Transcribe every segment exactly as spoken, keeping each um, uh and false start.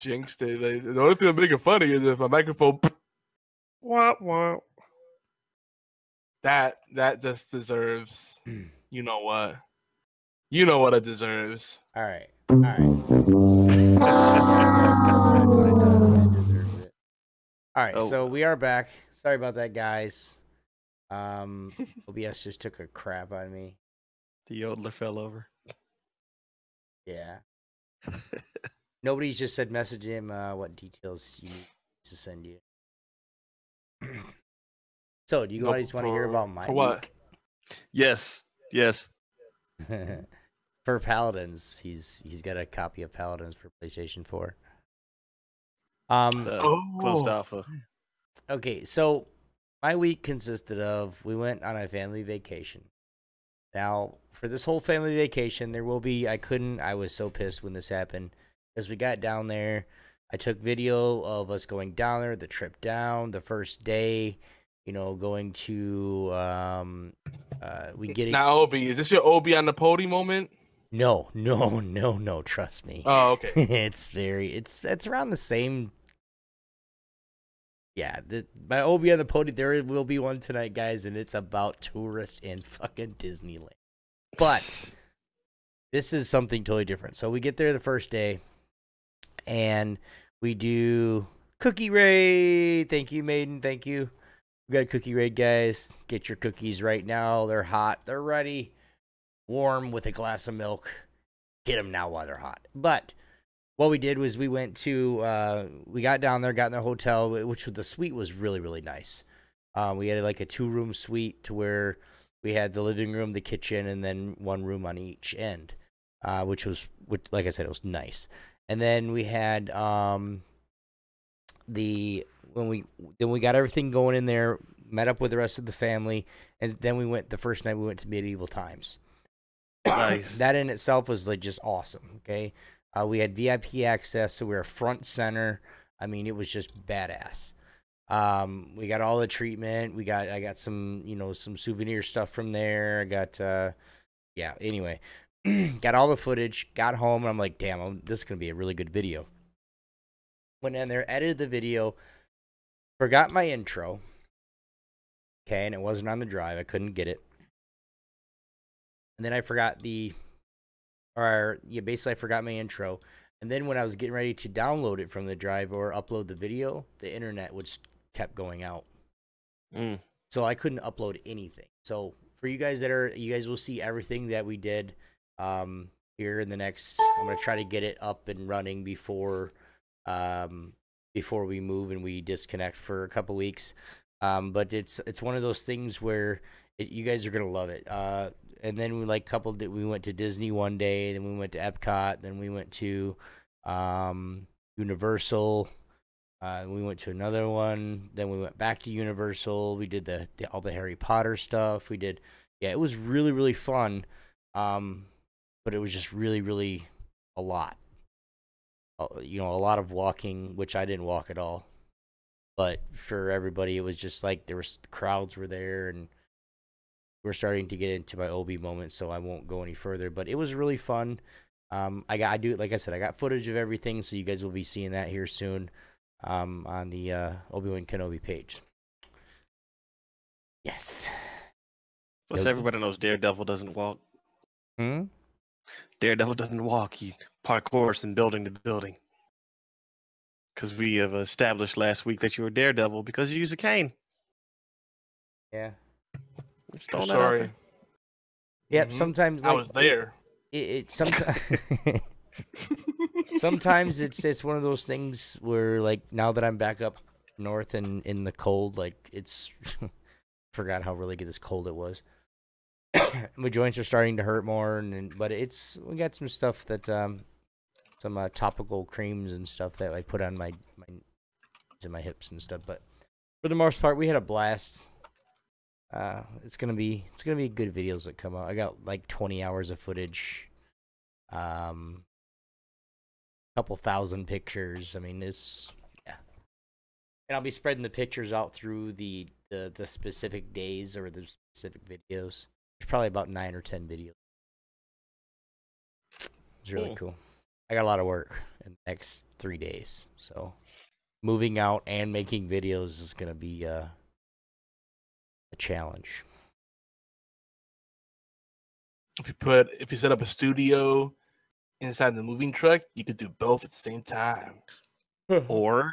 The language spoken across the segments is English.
jinxed it. Like, the only thing I'm making fun of is if my microphone. Wah, wah. That that just deserves. You know what? You know what it deserves. All right. All right. That's what it does. It deserves it. All right. Oh. So we are back. Sorry about that, guys. Um, O B S just took a crap on me. The yodeler fell over. Yeah. Nobody's just said message him uh, what details you need to send you. So, do you nope, guys want to hear about my for what? Week? Yes. Yes. For Paladins, he's he's got a copy of Paladins for PlayStation four. Um, uh, oh. Closed alpha. Okay, so my week consisted of we went on a family vacation. Now, for this whole family vacation, there will be, I couldn't, I was so pissed when this happened. As we got down there, I took video of us going down there, the trip down, the first day, you know, going to, um, uh, we get it. Now, Obi, is this your Obi on the podium moment? No, no, no, no, trust me. Oh, okay. It's very, it's, it's around the same. Yeah, the, my Obi on the podium, there will be one tonight, guys, and it's about tourists in fucking Disneyland. But this is something totally different. So we get there the first day, and we do cookie raid. Thank you, Maiden. Thank you. We got a cookie raid, guys. Get your cookies right now. They're hot. They're ready. Warm with a glass of milk. Get them now while they're hot. But what we did was we went to, uh, we got down there, got in the hotel, which the suite was really, really nice. Um, we had like a two-room suite to where we had the living room, the kitchen, and then one room on each end, uh, which was, which, like I said, it was nice. And then we had um, the, when we, then we got everything going in there, met up with the rest of the family, and then we went, the first night we went to Medieval Times. Nice. That in itself was like just awesome, okay? Uh, we had V I P access, so we were front center. I mean, it was just badass. Um, we got all the treatment. We got, I got some, you know, some souvenir stuff from there. I got, uh, yeah, anyway, got all the footage, got home, and I'm like, damn, I'm, this is going to be a really good video. Went in there, edited the video, forgot my intro. Okay, and it wasn't on the drive. I couldn't get it. And then I forgot the... Or, yeah, basically I forgot my intro. And then when I was getting ready to download it from the drive or upload the video, the internet was kept going out. Mm. So I couldn't upload anything. So for you guys that are, you guys will see everything that we did um, here in the next, I'm going to try to get it up and running before, um, before we move and we disconnect for a couple weeks. Um, but it's, it's one of those things where it, you guys are going to love it. Uh, And then we like coupled it. We went to Disney one day, then we went to Epcot, then we went to um, Universal. Uh, we went to another one, then we went back to Universal. We did the, the all the Harry Potter stuff. We did, yeah, it was really really fun, um, but it was just really really a lot. Uh, you know, a lot of walking, which I didn't walk at all. But for everybody, it was just like there was crowds were there and. We're starting to get into my Obi moment, so I won't go any further. But it was really fun. Um, I got, I do, like I said, I got footage of everything, so you guys will be seeing that here soon um, on the uh, Obi-Wan Kenobi page. Yes. Plus, Yogi. Everybody knows Daredevil doesn't walk. Hmm. Daredevil doesn't walk. He parkours from building to building. Because we have established last week that you were Daredevil because you use a cane. Yeah. I'm sorry. Yep. Mm-hmm. Sometimes like, I was there. It, it sometimes. Sometimes it's it's one of those things where like now that I'm back up north and in the cold, like it's forgot how really good this cold it was. My joints are starting to hurt more, and, and but it's we got some stuff that um some uh, topical creams and stuff that I put on my my and my hips and stuff. But for the most part, we had a blast. Uh, it's gonna be it's gonna be good videos that come out. I got like twenty hours of footage, um, couple thousand pictures. I mean, it's yeah, and I'll be spreading the pictures out through the the, the specific days or the specific videos. There's probably about nine or ten videos. It's really cool. cool. I got a lot of work in the next three days. So moving out and making videos is going to be uh, a challenge. If you put, if you set up a studio inside the moving truck, you could do both at the same time. Or,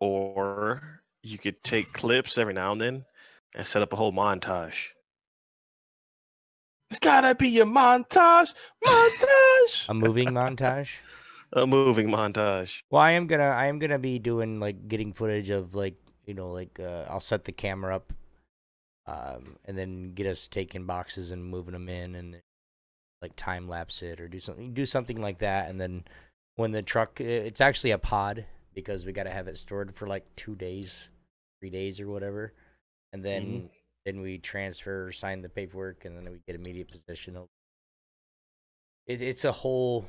or you could take clips every now and then and set up a whole montage. It's gotta be a montage, montage. A moving montage. A moving montage. Well, I am gonna, I am gonna be doing like getting footage of like, you know, like uh, I'll set the camera up, um, and then get us taking boxes and moving them in, and like time lapse it or do something, do something like that, and then when the truck, it's actually a pod because we gotta have it stored for like two days, three days or whatever, and then. Mm-hmm. Then we transfer, sign the paperwork, and then we get immediate position. It, it's a whole...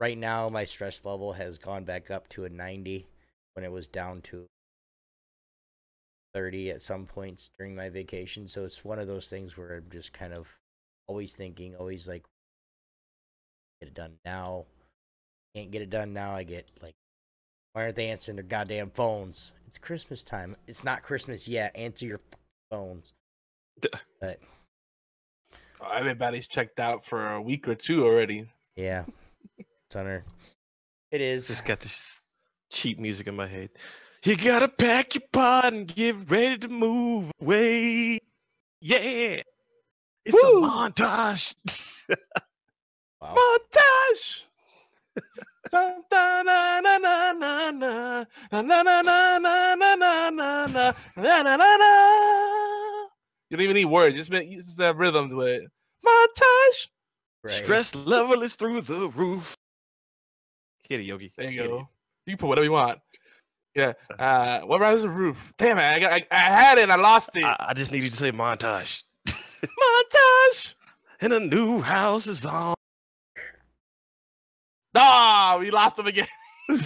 Right now, my stress level has gone back up to a ninety when it was down to thirty at some points during my vacation. So it's one of those things where I'm just kind of always thinking, always like, get it done now. Can't get it done now. I get like, why aren't they answering their goddamn phones? It's Christmas time. It's not Christmas yet. Answer your phones. But everybody's checked out for a week or two already. Yeah, Sunner, it is. Just got this cheap music in my head. You gotta pack your pod and get ready to move away. Yeah, it's Woo! a montage. Wow. Montage. You don't even need words. Just make use that rhythm to it. Montage. Right. Stress level is through the roof. Kitty Yogi. There you Kitty. go. You can put whatever you want. Yeah. Uh, what rhymes with roof? Damn it! I got. I, I had it. I lost it. I, I just need you to say montage. Montage. And a new house is on. Nah, we lost him again. And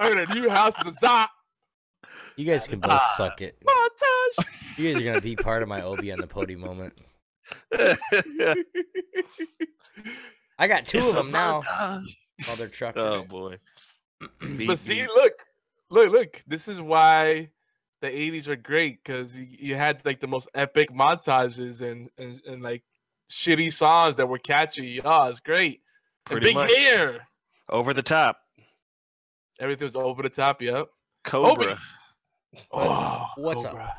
a new house is on. You guys can both ah, suck it. Montage. You guys are gonna be part of my Obi on the podium moment. I got two it's of them now. Mother truckers. Oh boy. But see, look, look, look. This is why the eighties are great, because you, you had like the most epic montages and, and and like shitty songs that were catchy. Oh, it's great. And big much. hair. Over the top. Everything was over the top. Yep. Cobra. Obi Oh, what's Cobra. up?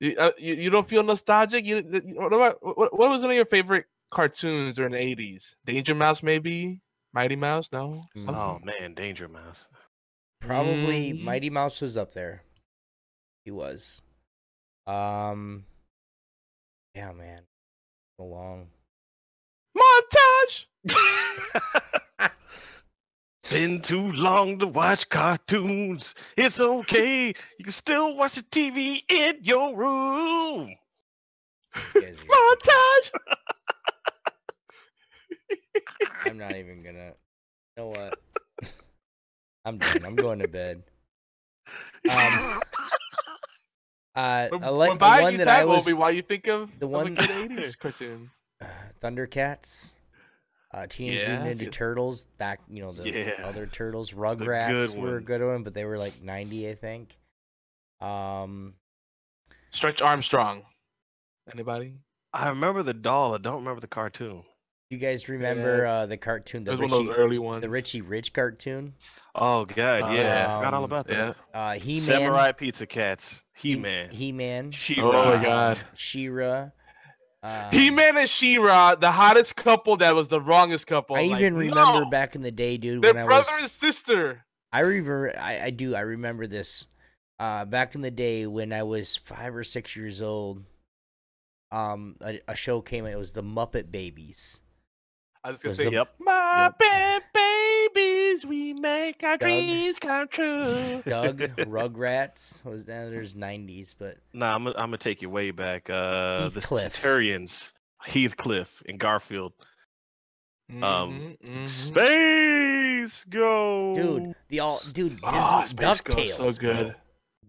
You, uh, you you don't feel nostalgic? You, you what, about, what what was one of your favorite cartoons during the eighties? Danger Mouse, maybe? Mighty Mouse? No. Something. Oh man, Danger Mouse. Probably mm. Mighty Mouse was up there. He was. Um. Yeah, man. So long. Montage. Been too long to watch cartoons. It's okay. You can still watch the T V in your room. Montage. I'm not even gonna. You know what? I'm done. I'm going to bed. Um, uh, when, I like the one that I was. Why you think of the one the eighties cartoon? Uh, Thundercats. Uh, Teenage yeah, Mutant Ninja Turtles, back, you know, the yeah. other Turtles. Rugrats were a good one, but they were like ninety, I think. Um, Stretch Armstrong. Anybody? I remember the doll. I don't remember the cartoon. You guys remember yeah. uh, the cartoon? The Richie, one of those early ones. The Richie Rich cartoon? Oh, God, yeah. Um, I forgot all about that. Yeah. Uh, He-Man. Samurai Pizza Cats. He-Man. He-Man. She-Ra. Oh, my God. She-Ra. Um, He-Man and She-Ra, the hottest couple that was the wrongest couple. I like, even remember no! back in the day, dude. Their when brother I was, and sister. I remember. I, I do. I remember this. Uh, back in the day when I was five or six years old, um, a, a show came. It was the Muppet Babies. I was gonna was say, the, "Yep, Muppet yep. Babies, we make our Doug, dreams come true." Doug, Rugrats was now there's nineties, but nah, I'm, I'm gonna take you way back. Uh, Heathcliff. The Centurions, Heathcliff, and Garfield. Mm-hmm, um, mm-hmm. Space Go, dude. The all dude Disney oh, DuckTales, so good.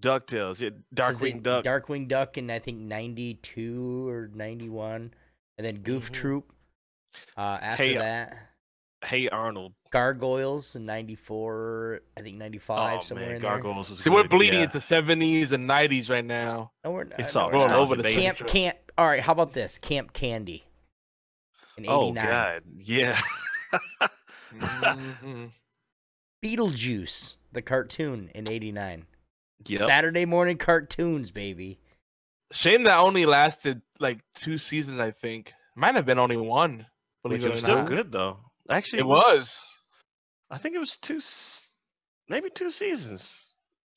Bro. DuckTales, yeah, Darkwing Duck, Darkwing Duck, in I think ninety-two or ninety-one, and then Goof mm-hmm. Troop. Uh, after hey, that, Hey Arnold. Gargoyles in ninety-four, I think ninety-five, oh, somewhere man. in Gargoyles there. See, good. we're bleeding yeah. into seventies and nineties right now. No, we're not. It's all going over the camp. Camp. All right, how about this? Camp Candy. In oh God, yeah. mm-hmm. Beetlejuice, the cartoon in eighty-nine. Yep. Saturday morning cartoons, baby. Shame that only lasted like two seasons. I think might have been only one. Believe it or not. It was still good though. Actually, it was. I think it was two, maybe two seasons.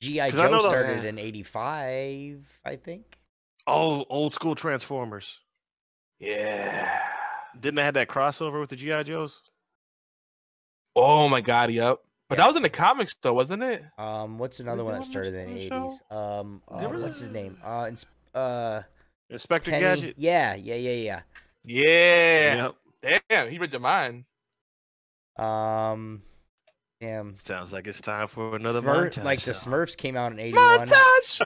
G I Joe started in eighty-five, I think. Oh, old school Transformers. Yeah. Didn't they have that crossover with the G I Joes? Oh my God! Yep. But yeah. that was in the comics, though, wasn't it? Um, what's another one that started in the eighties? Um, uh, what's his name? Uh, uh, Inspector Gadget. Yeah, yeah, yeah, yeah. Yeah. Yep. Damn, he read your mind. Um, damn. Sounds like it's time for another Smurf, montage. Like the Smurfs came out in eighty-one. Montage.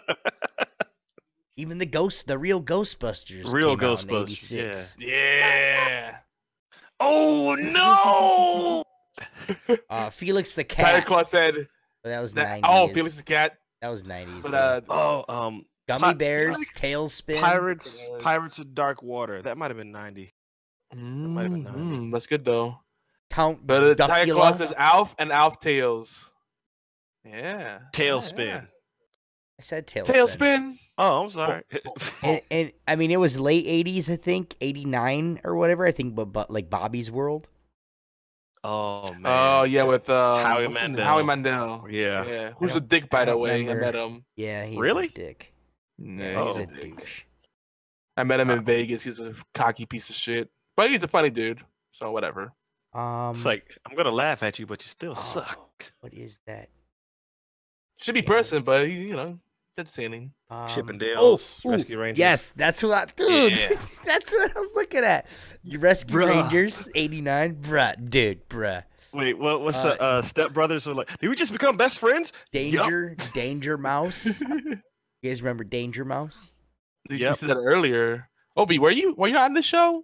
Even the ghost, the real Ghostbusters. Real came Ghostbusters. Out in eighty-six. Yeah. yeah. Oh no. Uh, Felix the Cat. Said, that was that, nineties. Oh, Felix the Cat. That was nineties. But, uh, oh, um, Gummy Bears, Tailspin, Pirates, Pirates of Dark Water. That might have been ninety. Mm, that might have been ninety. Mm, that's good though. Count. But the uh, Tiger Claw says Alf and Alf Tails. Yeah. Tailspin. Yeah, yeah. I said Tailspin. Tailspin. Oh, I'm sorry. and, and I mean, it was late eighties, I think, eighty-nine or whatever. I think, but but like Bobby's World. Oh man! Oh yeah, with uh, Howie Mandel. Howie Mandel. Yeah. yeah. Who's a dick, by the way? Remember. I met him. Yeah. He's really? A dick. No, he's oh. a douche. I met him in Vegas. He's a cocky piece of shit, but he's a funny dude. So whatever. Um, it's like I'm gonna laugh at you, but you still oh, suck. What is that? Should be yeah. person, but he, you know, it's entertaining. Um, Chippendales, oh, ooh, Rescue Rangers. Yes, that's what I, dude. Yeah. That's what I was looking at. Rescue bruh. Rangers, eighty-nine, bruh, dude, bruh. Wait, what? What's uh, the uh, Step Brothers? Were like, did we just become best friends? Danger, yep. Danger Mouse. You guys remember Danger Mouse? Yep. You said that earlier. Obi, were you were you on the show?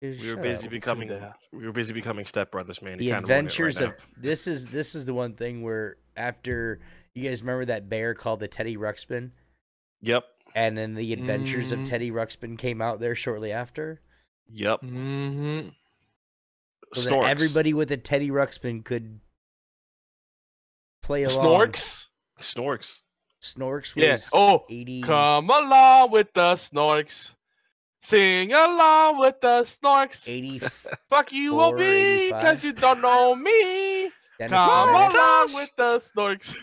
We were busy becoming. We were busy becoming Step Brothers, man. The Adventures of this is this is the one thing where after. You guys remember that bear called the Teddy Ruxpin? Yep. And then the Adventures mm-hmm. of Teddy Ruxpin came out there shortly after. Yep. Mm-hmm. So Snorks. That everybody with a Teddy Ruxpin could play along. Snorks? Snorks. Snorks was yeah. oh, eighty. Come along with the Snorks. Sing along with the Snorks. eighty. Fuck you, O B, because you don't know me. Dennis come Snorks. Along with the Snorks.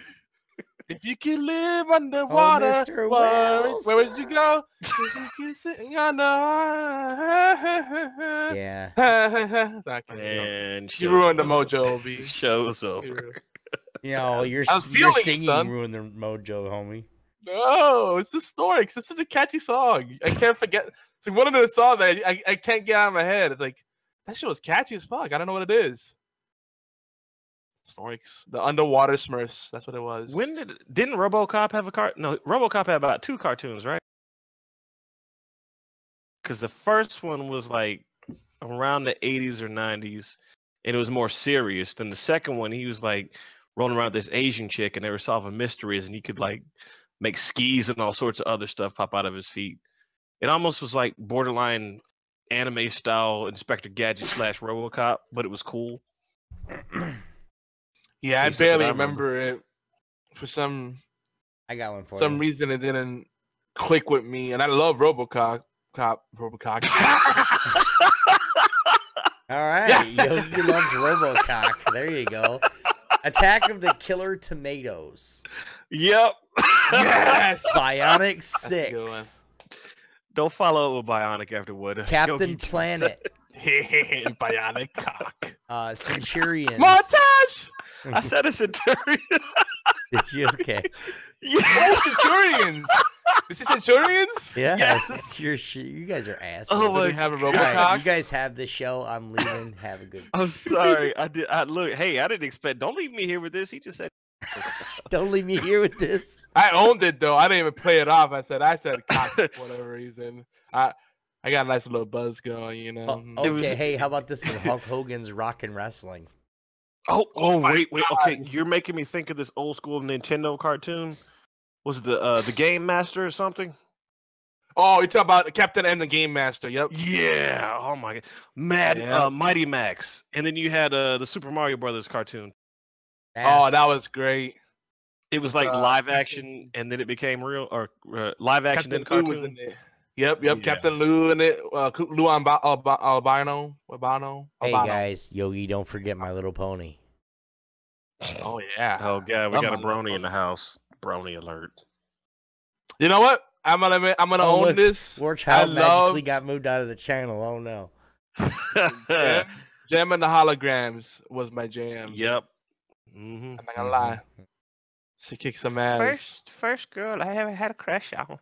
If you could live underwater, oh, where, where would you go? If you could sit underwater. Yeah. And you ruined over. the mojo, Obi. Show's over. You know, your, your singing it, ruined the mojo, homie. No, it's the Snorks. This is a catchy song. I can't forget. It's like one of those songs that I, I, I can't get out of my head. It's like, that shit was catchy as fuck. I don't know what it is. Snorks, the underwater Smurfs. That's what it was. When did didn't RoboCop have a cart? No, RoboCop had about two cartoons, right? Because the first one was like around the eighties or nineties, and it was more serious. Then the second one, he was like rolling around with this Asian chick, and they were solving mysteries, and he could like make skis and all sorts of other stuff pop out of his feet. It almost was like borderline anime style Inspector Gadget slash RoboCop, but it was cool. Yeah, I barely I remember. remember it. For some, I got one for some you. reason it didn't click with me, and I love RoboCop. Cop, RoboCop. All right, Yogi loves RoboCop. There you go. Attack of the Killer Tomatoes. Yep. Yes. Bionic Six. Don't follow up with Bionic afterward. Captain Planet. Bionic Cock. Uh, Centurions. Montage. I said a centurion. It's you okay? Yes, oh, centurions. Is it centurions? Yeah, yes. It's your sh you guys are assholes. Oh, like, have a right, you guys have the show. I'm leaving. Have a good. I'm sorry. I did. I look. Hey, I didn't expect. Don't leave me here with this. He just said. Don't leave me here with this. I owned it though. I didn't even play it off. I said. I said cock for whatever reason. I I got a nice little buzz going, you know. Oh, okay, was... hey, how about this? Hulk Hogan's Rockin' Wrestling. Oh, oh, wait, wait. Okay, you're making me think of this old school Nintendo cartoon. Was it the uh, the Game Master or something? Oh, you're talking about Captain and the Game Master. Yep. Yeah. Oh my God. Mad yeah. uh, Mighty Max, and then you had uh, the Super Mario Brothers cartoon. Mask. Oh, that was great. It was like uh, live action, and then it became real, or uh, live action and cartoon. Was in there. Yep, yep. Yeah. Captain Lou in it. Uh, Lou Alba, Alba, Albino. Albano. Hey guys, Yogi, don't forget My Little Pony. Oh yeah. Oh god, we I'm got a brony in the house. Brony alert. You know what? I'm gonna I'm gonna oh, own look, this. War Child I magically love... got moved out of the channel. Oh no. Jam, Jam and the Holograms was my jam. Yep. Mm-hmm. I'm not gonna lie. She kicks some ass. First, first girl I ever had a crush on.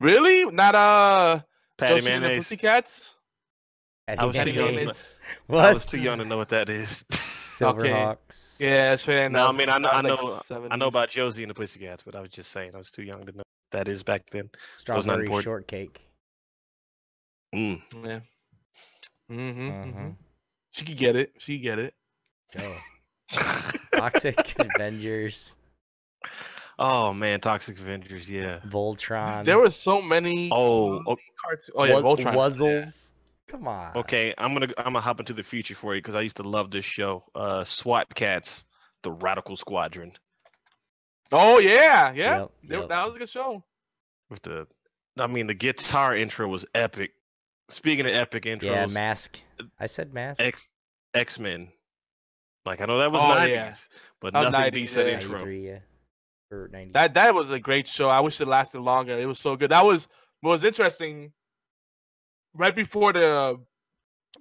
Really? Not uh. Patty Josie Mayonnaise. And the Pussycats? Patty I was Patty too young. To, what? I was too young to know what that is. Silverhawks. Okay. Yeah, that's fair enough. No, I mean I know I, I know like I know about Josie and the Pussycats, but I was just saying I was too young to know what that is back then. Strawberry so shortcake. Mm. Yeah. Mm-hmm. Uh-huh. Mm-hmm. She could get it. She could get it. Go. Toxic Avengers. Oh man, Toxic Avengers, yeah. Voltron. There were so many. Oh, okay. Cartoons. Oh yeah, Voltron. Wuzzles. Yeah. Come on. Okay, I'm gonna I'm gonna hop into the future for you because I used to love this show. Uh, SWAT Cats, the Radical Squadron. Oh yeah, yeah. Yep, they, yep. That was a good show. With the, I mean, the guitar intro was epic. Speaking of epic intros, yeah, Mask. I said Mask. X X-Men. Like I know that was oh, nineties, yeah. but that nothing beats that yeah. intro. Yeah. Or that that was a great show. I wish it lasted longer. It was so good. That was what was interesting. Right before the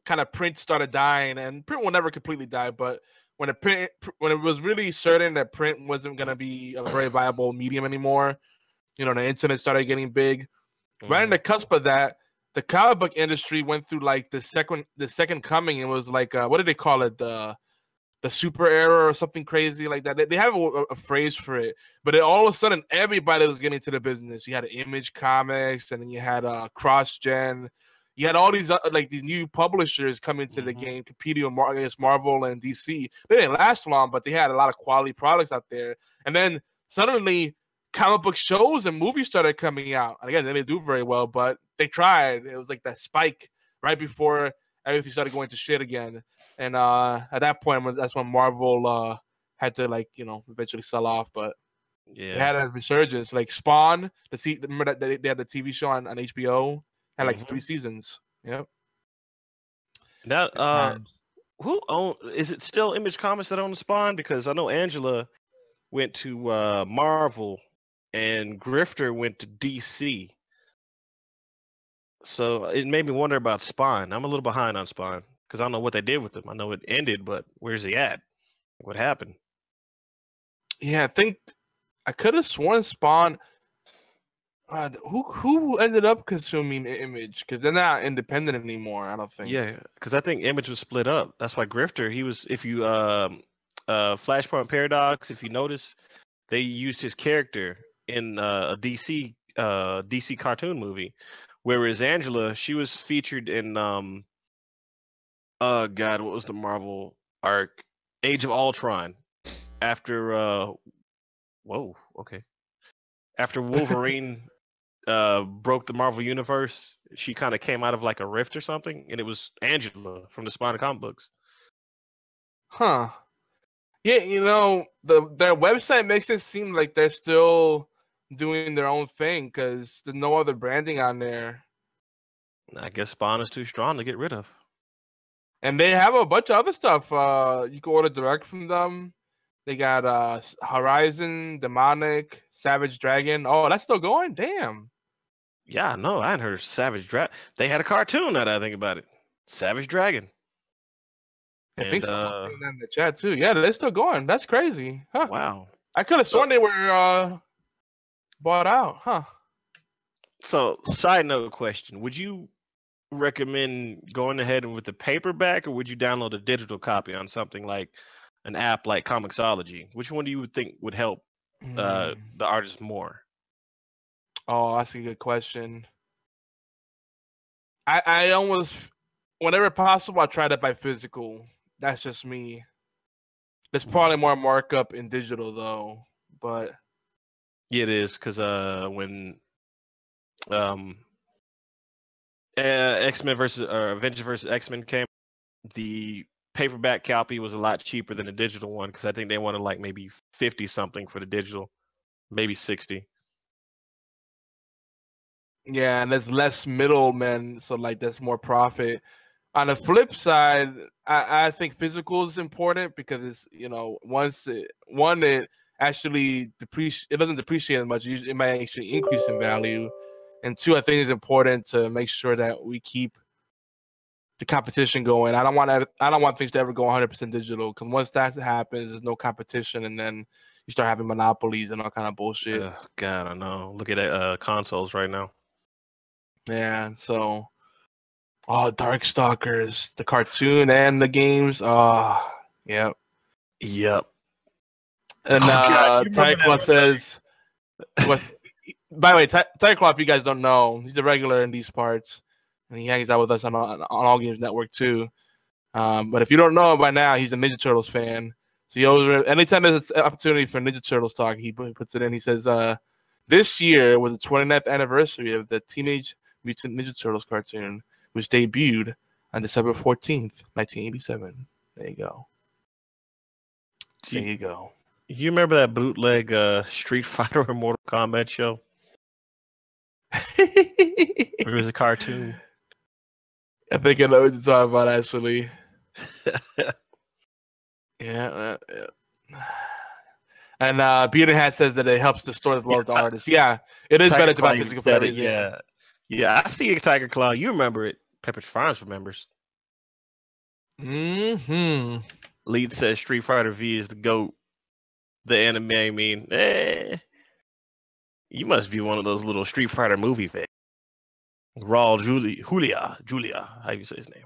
kind of print started dying, and print will never completely die, but when the print when it was really certain that print wasn't gonna be a very viable medium anymore, you know, the internet started getting big. Mm. Right in the cusp of that, the comic book industry went through like the second the second coming. It was like uh, what did they call it? The The super era or something crazy like that. They, they have a, a phrase for it, but it, all of a sudden everybody was getting into the business. You had Image Comics, and then you had uh, Cross Gen. You had all these uh, like these new publishers coming to mm-hmm. the game, competing against Marvel and D C. They didn't last long, but they had a lot of quality products out there. And then suddenly, comic book shows and movies started coming out. And again, they didn't do very well, but they tried. It was like that spike right before everything started going to shit again. And uh, at that point, that's when Marvel uh, had to, like, you know, eventually sell off. But yeah, they had a resurgence. Like Spawn, the t remember that they, they had the T V show on, on H B O, had like mm-hmm. three seasons. Yep. Now, uh, who own? Is it still Image Comics that owns Spawn? Because I know Angela went to uh, Marvel, and Grifter went to D C. So it made me wonder about Spawn. I'm a little behind on Spawn. Because I don't know what they did with him. I know it ended, but where's he at? What happened? Yeah, I think I could have sworn Spawn. Uh, who who ended up consuming Image? Because they're not independent anymore, I don't think. Yeah, because I think Image was split up. That's why Grifter, he was, if you, um, uh, Flashpoint Paradox, if you notice, they used his character in uh, a D C, uh, D C cartoon movie. Whereas Angela, she was featured in, um, Uh God, what was the Marvel arc? Age of Ultron. After uh whoa, okay. After Wolverine uh broke the Marvel universe, she kind of came out of like a rift or something, and it was Angela from the Spawn comic books. Huh. Yeah, you know, the their website makes it seem like they're still doing their own thing because there's no other branding on there. I guess Spawn is too strong to get rid of. And they have a bunch of other stuff. Uh, you can order direct from them. They got uh, Horizon, Demonic, Savage Dragon. Oh, that's still going? Damn. Yeah, no, I hadn't heard of Savage Dragon. They had a cartoon now that I think about it. Savage Dragon. I and, think so. Uh, in the chat, too. Yeah, they're still going. That's crazy. Huh. Wow. I could have sworn so, they were uh, bought out. Huh. So, side note question. Would you recommend going ahead with the paperback, or would you download a digital copy on something like an app like Comixology? Which one do you think would help uh, mm. the artist more? Oh, that's a good question. I, I almost, whenever possible, I try to buy physical. That's just me. There's probably more markup in digital, though. But yeah, it is, because uh, when um, uh, X-Men versus uh, Avengers versus X-Men came, the paperback copy was a lot cheaper than the digital one, because I think they wanted like maybe fifty something for the digital, maybe sixty. Yeah, and there's less middlemen, so like that's more profit. On the flip side, I, I think physical is important because it's, you know, once it one it actually depreciate it doesn't depreciate as much. It might actually increase in value. And two, I think it's important to make sure that we keep the competition going. I don't want to, I don't want things to ever go one hundred percent digital, because once that happens, there's no competition, and then you start having monopolies and all kind of bullshit. Uh, God, I know. Look at that, uh, consoles right now. Yeah, so, oh, Darkstalkers, the cartoon and the games. Oh, yep. Yep. And oh, uh, Tyclaw says, was, by the way, Ty Tyclaw, if you guys don't know, he's a regular in these parts, and he hangs out with us on, on, on All Games Network, too. Um, but if you don't know him by now, he's a Ninja Turtles fan. So he always, anytime there's an opportunity for Ninja Turtles talk, he puts it in. He says, uh, this year was the twenty-ninth anniversary of the Teenage Mutant Ninja Turtles cartoon, which debuted on December fourteenth, nineteen eighty-seven. There you go. There you, you go. You remember that bootleg uh, Street Fighter or Mortal Kombat show? It was a cartoon. I think I know what you're talking about, actually. Yeah, uh, yeah. And uh, Bearded Hat says that it helps the stores love the artists. Yeah, it is Tiger better to buy physical for everything. Yeah, yeah. I see you, Tiger Claw. You remember it. Pepper Farms remembers. Mm-hmm. Lead says Street Fighter V is the GOAT. The anime, I mean, eh. You must be one of those little Street Fighter movie fans. Raul Julia, Julia, Julia. How do you say his name?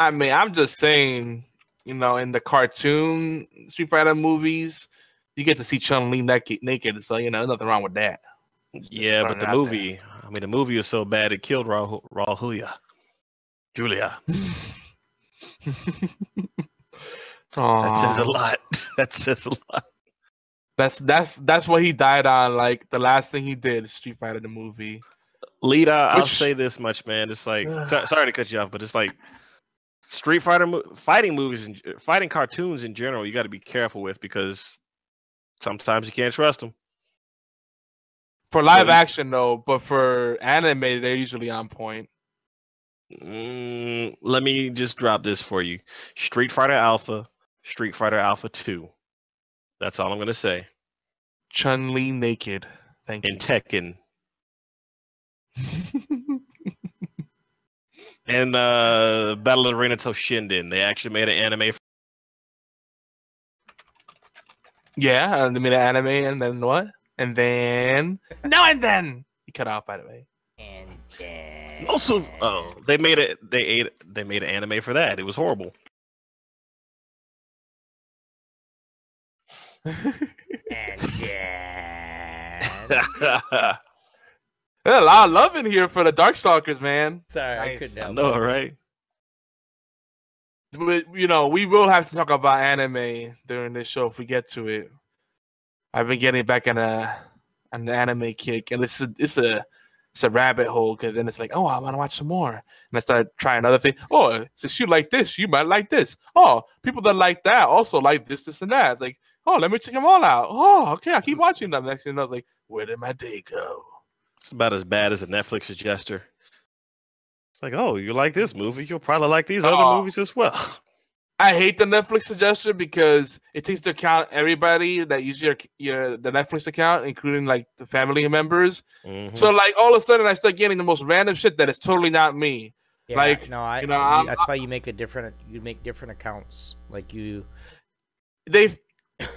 I mean, I'm just saying, you know, in the cartoon Street Fighter movies, you get to see Chun-Li naked, so, you know, there's nothing wrong with that. Just yeah, but the movie, there. I mean, the movie was so bad it killed Raul, Raul Julia. Julia. That says a lot. That says a lot. That's that's that's what he died on. Like the last thing he did, Street Fighter the movie. Lita, Which... I'll say this much, man. It's like so, sorry to cut you off, but it's like Street Fighter mo fighting movies and fighting cartoons in general. You got to be careful with, because sometimes you can't trust them. For live but, action though, but for anime, they're usually on point. Mm, let me just drop this for you: Street Fighter Alpha, Street Fighter Alpha Two. That's all I'm gonna say. Chun-Li naked. Thank you. And Tekken. And uh, Battle of the Arena Toshinden. They actually made an anime. For yeah, and they made an anime, and then what? And then no, and then you cut off. By the way. And then also, oh, they made it. They ate. They made an anime for that. It was horrible. And yeah, there's a lot of love in here for the Darkstalkers, man. Sorry, nice. I couldn't help. No, right? But, you know, we will have to talk about anime during this show if we get to it. I've been getting back on a on the anime kick, and it's a, it's a it's a rabbit hole, because then it's like, oh, I want to watch some more, and I start trying other things. Oh, since you like this, you might like this. Oh, people that like that also like this, this, and that. It's like, oh, let me check them all out. Oh, okay, I keep watching them. Next thing I was like, where did my day go? It's about as bad as a Netflix suggester. It's like, oh, you like this movie, you'll probably like these oh, other movies as well. I hate the Netflix suggestion because it takes into account everybody that uses your, your the Netflix account, including like the family members. Mm-hmm. So like all of a sudden I start getting the most random shit that is totally not me. Yeah, like no, I, you know, I, that's why you make a different you make different accounts. Like you, they've.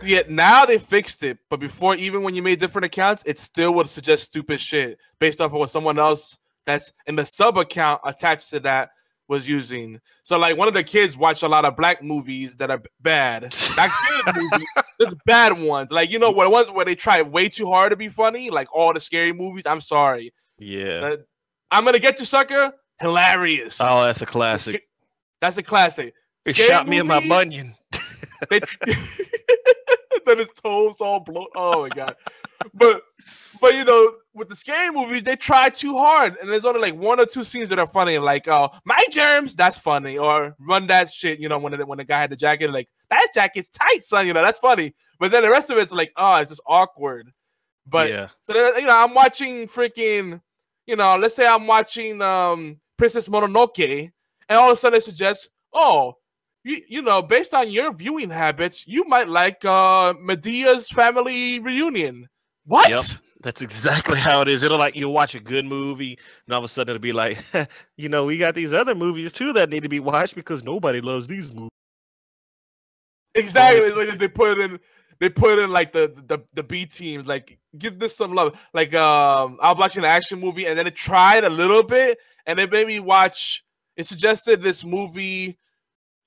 Yeah, now they fixed it, but before, even when you made different accounts, it still would suggest stupid shit based off of what someone else that's in the sub account attached to that was using. So, like, one of the kids watched a lot of black movies that are bad, not good movies, just bad ones. Like, you know, what ones where they try way too hard to be funny, like all the scary movies. I'm sorry. Yeah, I'm gonna get you, sucker. Hilarious. Oh, that's a classic. That's a classic. It Scary shot me movie. In my bunion. Then his toes all blown. Oh my god. But but you know, with the Scary movies, they try too hard, and there's only like one or two scenes that are funny, like uh my germs, that's funny, or run that shit, you know, when the when the guy had the jacket, like that jacket's tight, son, you know, that's funny. But then the rest of it's like, oh, it's just awkward. But yeah. So then, you know, I'm watching freaking, you know, let's say I'm watching um Princess Mononoke, and all of a sudden they suggest, oh, You, you know, based on your viewing habits, you might like uh, Medea's Family Reunion. What? Yep, that's exactly how it is. It'll like, you'll watch a good movie, and all of a sudden it'll be like, you know, we got these other movies too that need to be watched because nobody loves these movies. Exactly. Like they put in, they put in like the the, the B teams. Like, give this some love. Like, um, I was watching an action movie, and then it tried a little bit, and it made me watch. It suggested this movie.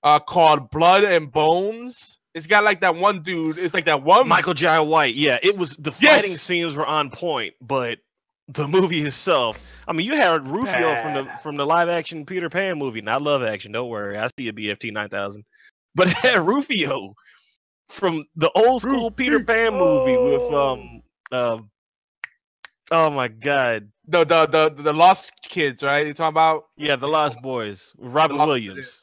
Uh, called Blood and Bones. It's got like that one dude. It's like that one Michael Jai White. Yeah, it was the yes! fighting scenes were on point, but the movie itself. I mean, you had Rufio Bad. from the from the live action Peter Pan movie. And I love action. Don't worry, I see a B F T nine thousand. But it had Rufio from the old school Ruf Peter Pan movie with um uh, oh my god, the the the the Lost Kids, right? You talking about? Yeah, the Lost Boys. Robin Lost Williams. Kids.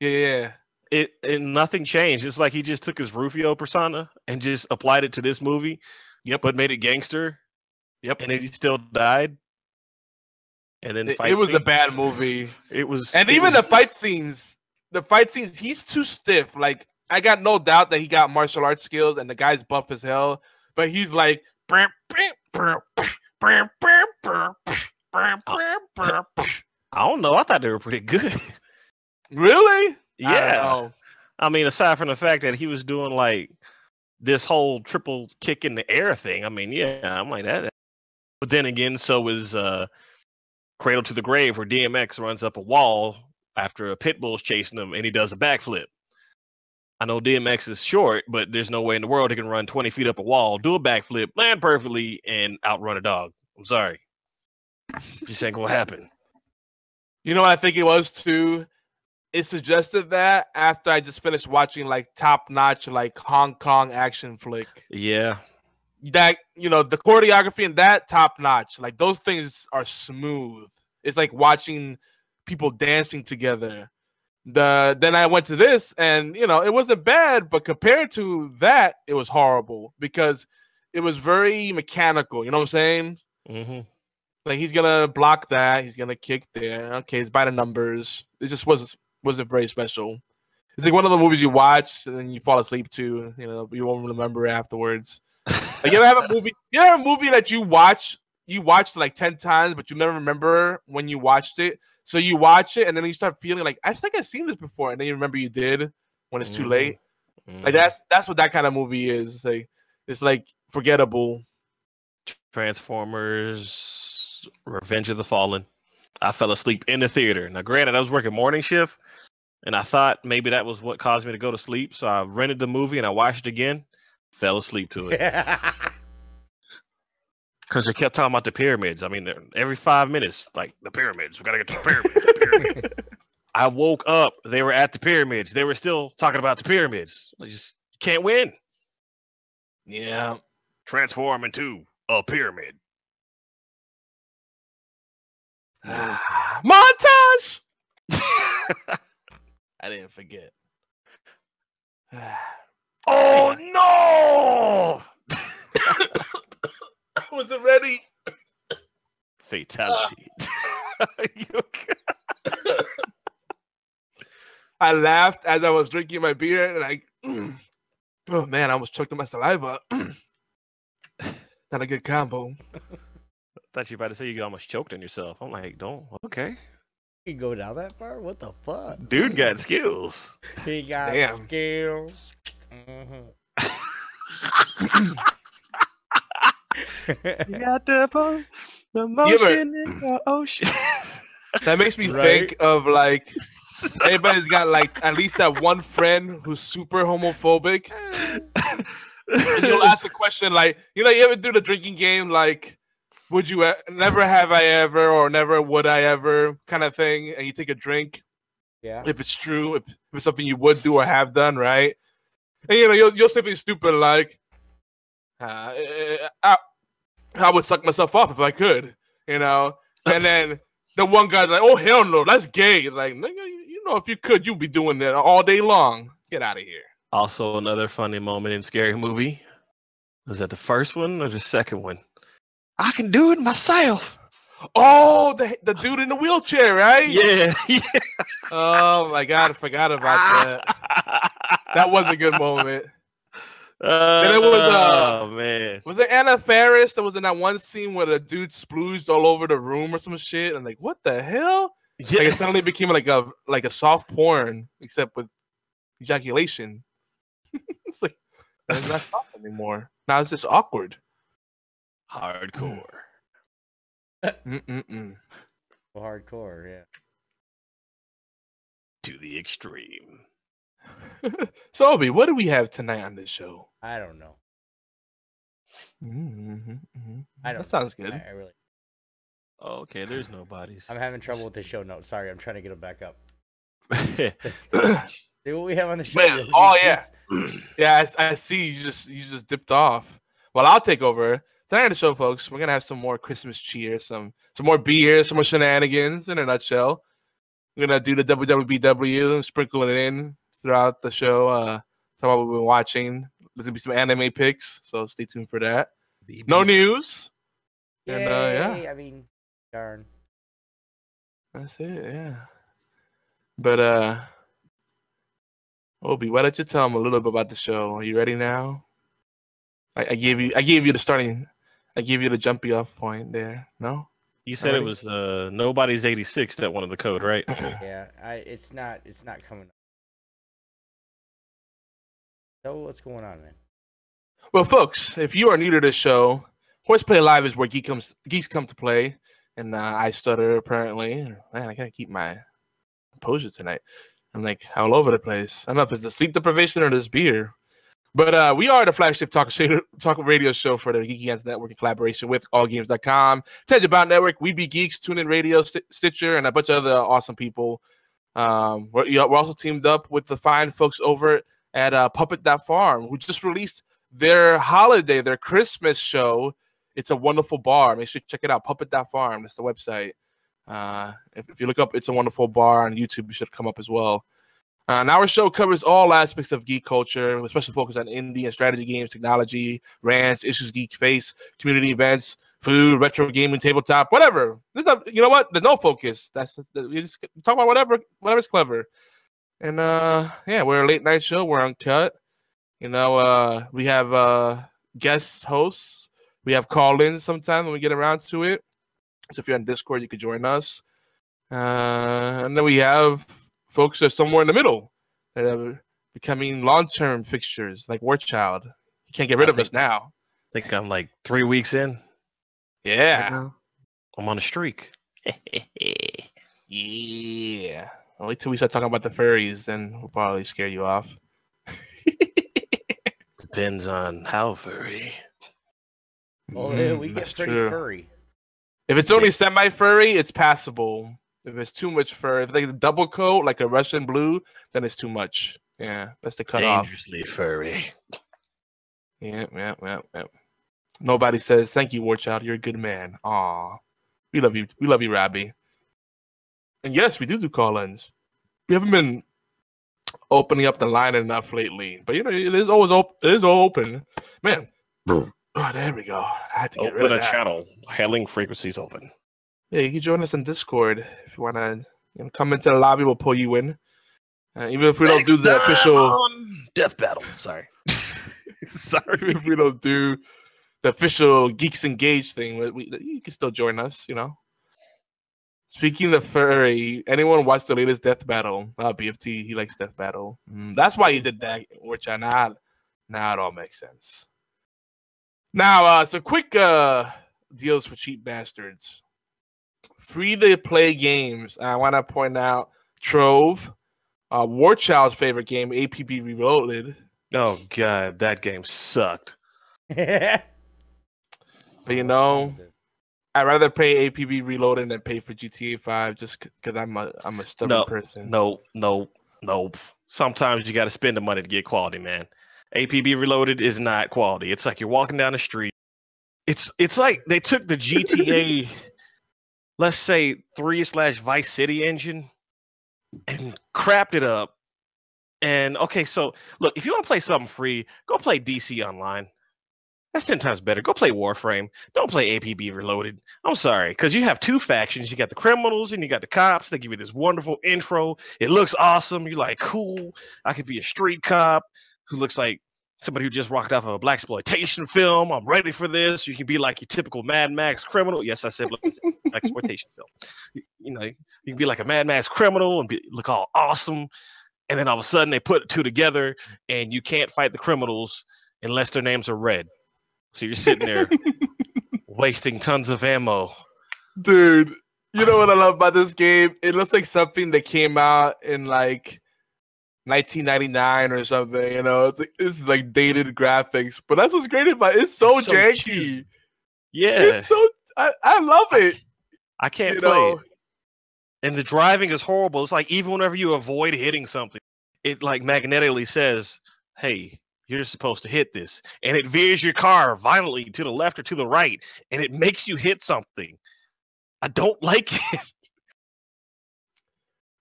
Yeah, it and nothing changed. It's like he just took his Rufio persona and just applied it to this movie. Yep, but made it gangster. Yep, and he still died. And then it, fight it was scenes. a bad movie. It was, and it even was... the fight scenes. The fight scenes. He's too stiff. Like, I got no doubt that he got martial arts skills, and the guy's buff as hell. But he's like, I, I don't know. I thought they were pretty good. Really? Yeah. I, I mean, aside from the fact that he was doing like this whole triple kick in the air thing. I mean, yeah, I'm like that. But then again, so is uh, Cradle to the Grave, where D M X runs up a wall after a pit bull's chasing him, and he does a backflip. I know D M X is short, but there's no way in the world he can run twenty feet up a wall, do a backflip, land perfectly, and outrun a dog. I'm sorry. Just ain't gonna happen. You know what I think it was too? It suggested that after I just finished watching like top-notch like Hong Kong action flick. Yeah. That, you know, the choreography and that top-notch. Like, those things are smooth. It's like watching people dancing together. The then I went to this, and you know, it wasn't bad, but compared to that, it was horrible because it was very mechanical, you know what I'm saying? Mm-hmm. Like, he's gonna block that, he's gonna kick there. Okay, it's by the numbers. It just wasn't wasn't very special. It's like one of the movies you watch and then you fall asleep to, you know, you won't remember it afterwards. Like, you ever have a movie, you ever have a movie that you watch, you watched like ten times, but you never remember when you watched it. So you watch it and then you start feeling like, I think I've seen this before. And then you remember you did when it's too late. Mm-hmm. Like that's, that's what that kind of movie is. It's like, it's like forgettable. Transformers, Revenge of the Fallen. I fell asleep in the theater. Now, granted, I was working morning shift, and I thought maybe that was what caused me to go to sleep. So I rented the movie, and I watched it again, fell asleep to it. Because they kept talking about the pyramids. I mean, every five minutes, like, the pyramids. We got to get to the pyramids. The pyramids. I woke up. They were at the pyramids. They were still talking about the pyramids. I just can't win. Yeah. Transform into a pyramid. Montage. I didn't forget. Oh no! I wasn't ready. Fatality. Uh. You okay? I laughed as I was drinking my beer, and I, mm. oh man, I almost choked on my saliva. Not a good combo. I thought you were about to say you almost choked on yourself. I'm like, don't. Okay. You go down that far? What the fuck? Dude got skills. He got Damn. skills. Mm-hmm. You got the, po the motion in the ocean. That makes me right? think of like, everybody's got like at least that one friend who's super homophobic. And you'll ask a question like, you know, you ever do the drinking game like, would you never have I ever or never would I ever kind of thing, and you take a drink. Yeah. If it's true, if, if it's something you would do or have done, right? And you know, you'll you'll say something stupid like, uh, I, I would suck myself off if I could, you know. And then the one guy's like, "Oh hell no, that's gay!" Like, nigga, you know, if you could, you'd be doing that all day long. Get out of here. Also, another funny moment in Scary Movie. Was that the first one or the second one? I can do it myself. Oh, the the dude in the wheelchair, right? Yeah. yeah. Oh my God, I forgot about that. That was a good moment. Uh, and it was, uh, oh man, was it Anna Faris that was in that one scene where the dude splooged all over the room or some shit? And like, what the hell? Yeah. Like it suddenly became like a like a soft porn, except with ejaculation. It's like it's not soft anymore. Now it's just awkward. Hardcore. Mm-mm-mm. Well, hardcore, yeah. To the extreme. So, Obi, what do we have tonight on this show? I don't know. Mm-hmm, mm-hmm. I don't that sounds know. good. I, I really... oh, okay, there's no bodies. I'm having trouble with the show notes. Sorry, I'm trying to get them back up. See what we have on the show. Man, oh, yeah. Yeah, I, I see. You just, you just dipped off. Well, I'll take over. Tonight on the show, folks, we're going to have some more Christmas cheer, some, some more beer, some more shenanigans in a nutshell. We're going to do the W W B W and sprinkle it in throughout the show. Uh, talk about what we've been watching. There's going to be some anime picks, so stay tuned for that. No news. Yay, and, uh, yeah. I mean, darn. That's it, yeah. But, uh, Obi, why don't you tell them a little bit about the show? Are you ready now? I, I gave you I gave you the starting I gave you the jumpy off point there. No? You said Already? it was uh nobody's eighty-six that wanted the code, right? Yeah, I it's not it's not coming up. So what's going on, man? Well, folks, if you are new to this show, Horseplay Live is where geek comes geeks come to play. And uh, I stutter apparently. Man, I gotta keep my composure tonight. I'm like all over the place. I don't know if it's the sleep deprivation or this beer. But uh, we are the flagship talk, show, talk radio show for the Geeky Hands Network in collaboration with all games dot com, Tangibout Network, We Be Geeks, TuneIn Radio, Stitcher, and a bunch of other awesome people. Um, we're, you know, we're also teamed up with the fine folks over at uh, Puppet dot farm, who just released their holiday, their Christmas show. It's a wonderful bar. Make sure you check it out, Puppet dot farm. That's the website. Uh, if, if you look up It's a Wonderful Bar on YouTube, it should come up as well. Uh, and our show covers all aspects of geek culture, with special focus on indie and strategy games, technology, rants, issues geek face, community events, food, retro gaming, tabletop, whatever. There's not, you know what? There's no focus. That's we just talk about whatever, whatever's clever. And uh, yeah, we're a late night show. We're uncut. You know, uh, we have uh, guest hosts. We have call-ins sometime when we get around to it. So if you're on Discord, you could join us. Uh, and then we have folks are somewhere in the middle that are becoming long-term fixtures, like Warchild. You can't get rid of us now. I think I'm like three weeks in. Yeah. I'm on a streak. Yeah. I'll wait till we start talking about the furries, then we'll probably scare you off. Depends on how furry. Well, mm, yeah, we get pretty true. furry. If it's only semi-furry, it's passable. If it's too much fur, if they double coat like a Russian blue, then it's too much. Yeah, that's the cutoff. Dangerously furry. Yeah, yeah, yeah, yeah. Nobody says thank you, Warchild. You're a good man. Aw, we love you. We love you, Robbie. And yes, we do do call-ins. We haven't been opening up the line enough lately, but you know it is always open. It is open, man. Oh, there we go. I had to get open rid of that. a channel. Hailing frequencies open. Yeah, you can join us on Discord if you want to you know, come into the lobby. We'll pull you in. Uh, even if we Next don't do the official... Death Battle. Sorry. Sorry. Even if we don't do the official Geeks Engage thing, we, you can still join us, you know. Speaking of furry, anyone watch the latest Death Battle? Uh, B F T, he likes Death Battle. Mm, that's why he did that, which I not... Now it all makes sense. Now, uh, so quick uh, deals for cheap bastards. Free to play games. I want to point out Trove, uh, Warchild's favorite game, A P B Reloaded. Oh God, that game sucked. But you know, I'd rather pay A P B Reloaded than pay for G T A five just because I'm a I'm a stubborn no, person. No, no, no. Sometimes you got to spend the money to get quality, man. A P B Reloaded is not quality. It's like you're walking down the street. It's it's like they took the G T A, let's say three slash Vice City engine, and crapped it up. And okay, so look, if you want to play something free, go play D C Online. That's ten times better. Go play Warframe. Don't play A P B Reloaded. I'm sorry, because you have two factions. You got the criminals and you got the cops. They give you this wonderful intro. It looks awesome. You're like, cool. I could be a street cop who looks like somebody who just rocked off of a blaxploitation film. I'm ready for this. You can be like your typical Mad Max criminal. Yes, I said blaxploitation film. You, you know, you can be like a Mad Max criminal and be, look all awesome. And then all of a sudden they put two together and you can't fight the criminals unless their names are red. So you're sitting there wasting tons of ammo. Dude, you know what I love about this game? It looks like something that came out in like nineteen ninety-nine or something. You know, it's like, this is like dated graphics, but that's what's great about it. It's so, it's so janky. Cute. Yeah. It's so, I, I love it. I can't you play know? It. And the driving is horrible. It's like even whenever you avoid hitting something, it like magnetically says, hey, you're supposed to hit this, and it veers your car violently to the left or to the right, and it makes you hit something. I don't like it.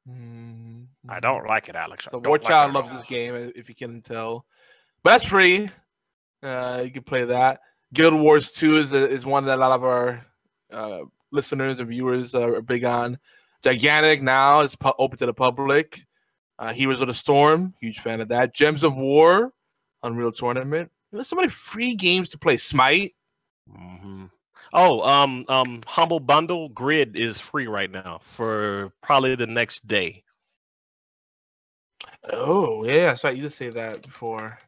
Mm. I don't like it, Alex. The War Child loves this game, if you can tell. But that's free. Uh, you can play that. Guild Wars two is is one that a lot of our uh, listeners and viewers are big on. Gigantic now is pu- open to the public. Uh, Heroes of the Storm, huge fan of that. Gems of War. Unreal Tournament. There's so many free games to play. Smite. Mm-hmm. Oh, um, um, Humble Bundle Grid is free right now for probably the next day. Oh, yeah. I saw you just say that before.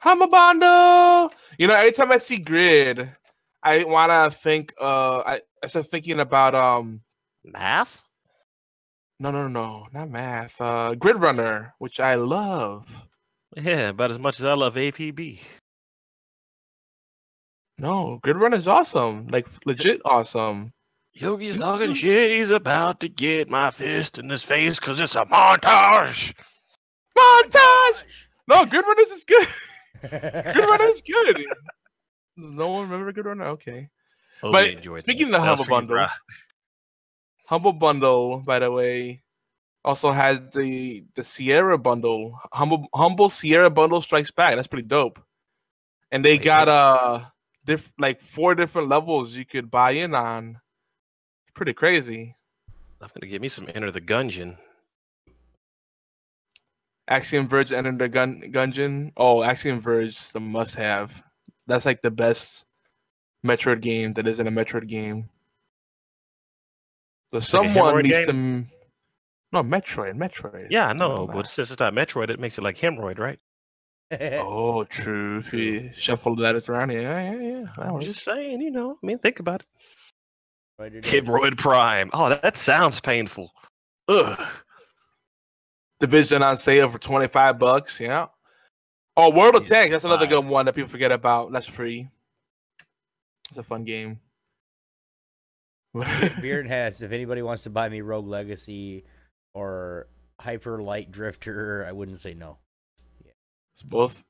Humble Bundle. You know, every time I see Grid, I want to think, uh, I, I start thinking about, um, math? No, no, no, not math. Uh, Grid Runner, which I love. Yeah, about as much as I love A P B. No, Grid Runner is awesome. Like, legit awesome. Yogi's talking shit. He's about to get my fist in his face because it's a montage. Montage! No, Grid Runner is good. Grid Runner is good. No one remember Grid Runner? Okay. Oh, but speaking that. of the Humble Bundle, you, Humble Bundle, by the way, also has the the Sierra Bundle. Humble Humble Sierra Bundle Strikes Back. That's pretty dope. And they got uh diff, like four different levels you could buy in on. Pretty crazy. I'm gonna get me some Enter the Gungeon. Axiom Verge, Enter the Gun Gungeon. Oh, Axiom Verge is the must-have. That's like the best Metroid game that isn't a Metroid game. So someone like needs game? to. No, Metroid, Metroid. Yeah, I know, but since it's not Metroid, it makes it like Hemorrhoid, right? Oh, true. If you shuffle the letters around here. Yeah, yeah, yeah. I'm just saying, you know, I mean, think about it. Hemorrhoid Prime. Oh, that, that sounds painful. Ugh. Division on sale for twenty-five bucks, yeah. Oh, World of Tanks. That's another good one that people forget about. That's free. It's a fun game. Beard has, if anybody wants to buy me Rogue Legacy or Hyper Light Drifter, I wouldn't say no. Yeah. It's both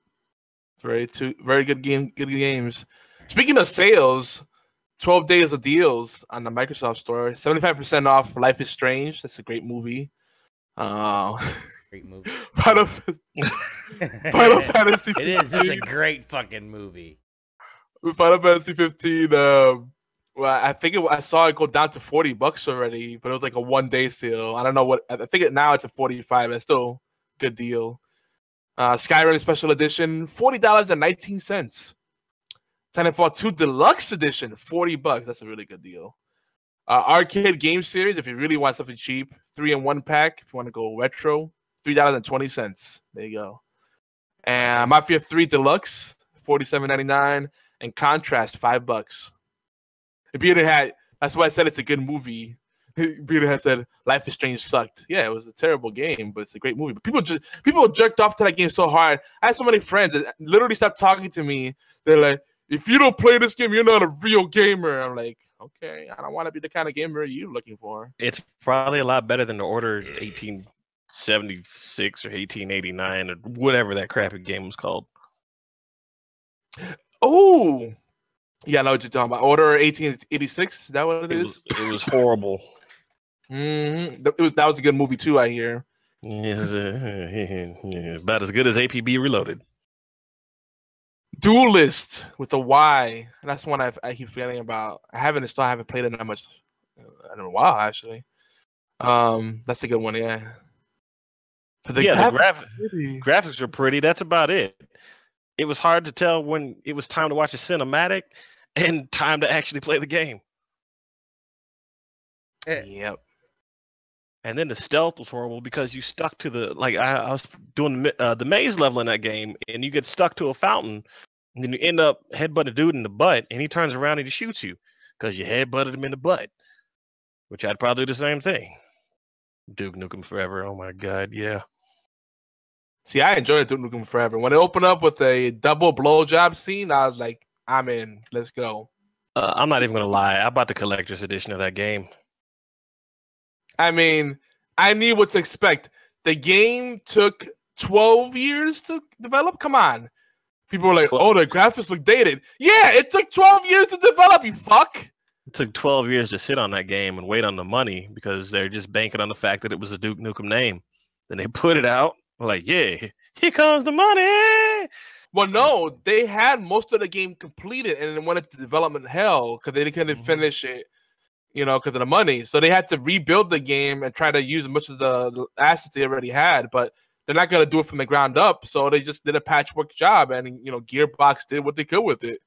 very two very good game good games. Speaking of sales, twelve days of deals on the Microsoft Store, seventy five percent off. Life is Strange. That's a great movie. Uh, great movie. Final, Final Fantasy. fifteen. It is. That's a great fucking movie. Final Fantasy fifteen. Uh, Well, I think it, I saw it go down to forty bucks already, but it was like a one-day sale. I don't know what. I think it, now it's a forty-five. It's still a good deal. Uh, Skyrim Special Edition, forty dollars and nineteen cents. Titanfall two Deluxe Edition, forty bucks. That's a really good deal. Uh, arcade Game Series, if you really want something cheap, three-in-one pack. If you want to go retro, three dollars and twenty cents. There you go. And Mafia three Deluxe, forty-seven ninety-nine, and Contrast, five bucks. Bearded Hat, that's why I said it's a good movie. Bearded Hat said Life is Strange sucked. Yeah, it was a terrible game, but it's a great movie. But people just people jerked off to that game so hard. I had so many friends that literally stopped talking to me. They're like, if you don't play this game, you're not a real gamer. I'm like, okay, I don't want to be the kind of gamer you're looking for. It's probably a lot better than the Order eighteen seventy-six or eighteen eighty-nine or whatever that crappy game was called. Oh, yeah, I know what you're talking about. Order eighteen eighty-six, is that what it is? It was, it was horrible. Mm-hmm. It was, that was a good movie, too, I hear. Yes, uh, yeah, about as good as A P B Reloaded. Duelist with a Y. That's one I've, I keep forgetting about. I haven't still haven't played it that much in a while, actually. Um, that's a good one, yeah. But the yeah, the graphics, graphics are pretty. That's about it. It was hard to tell when it was time to watch a cinematic and time to actually play the game. Yeah. Yep. And then the stealth was horrible because you stuck to the, like, I, I was doing uh, the maze level in that game, and you get stuck to a fountain, and then you end up headbutt a dude in the butt, and he turns around and he shoots you because you headbutted him in the butt, which I'd probably do the same thing. Duke Nukem Forever, oh my god, yeah. See, I enjoyed Duke Nukem Forever. When it opened up with a double blowjob scene, I was like, I'm in, let's go. Uh, I'm not even going to lie, I bought the collector's edition of that game. I mean, I knew what to expect. The game took twelve years to develop. Come on. People were like, oh, the graphics look dated. Yeah, it took twelve years to develop, you fuck. It took twelve years to sit on that game and wait on the money because they're just banking on the fact that it was a Duke Nukem name. Then they put it out. We're like, yeah, here comes the money. Well, no, they had most of the game completed and then went into development hell because they couldn't mm-hmm. finish it. You know, because of the money. So they had to rebuild the game and try to use as much of the assets they already had, but they're not going to do it from the ground up. So they just did a patchwork job and, you know, Gearbox did what they could with it.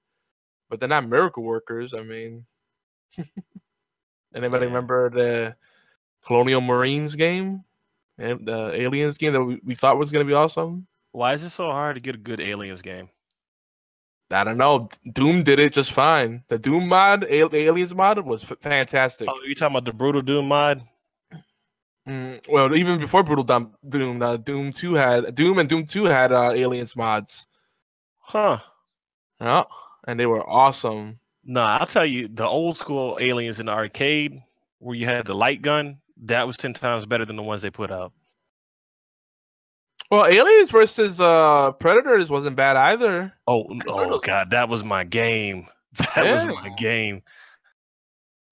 But they're not miracle workers. I mean, anybody remember the Colonial Marines game? And the Aliens game that we, we thought was going to be awesome? Why is it so hard to get a good Aliens game? I don't know. Doom did it just fine. The Doom mod, a Aliens mod, was fantastic. Oh, you're talking about the Brutal Doom mod? Mm, well, even before Brutal Doom, uh, Doom two had Doom and Doom two had uh, Aliens mods. Huh. Yeah, and they were awesome. Nah, I'll tell you, the old school Aliens in the arcade, where you had the light gun, that was ten times better than the ones they put out. Well, Aliens versus uh, Predators wasn't bad either. Oh, oh god, that was my game. That yeah. was my game.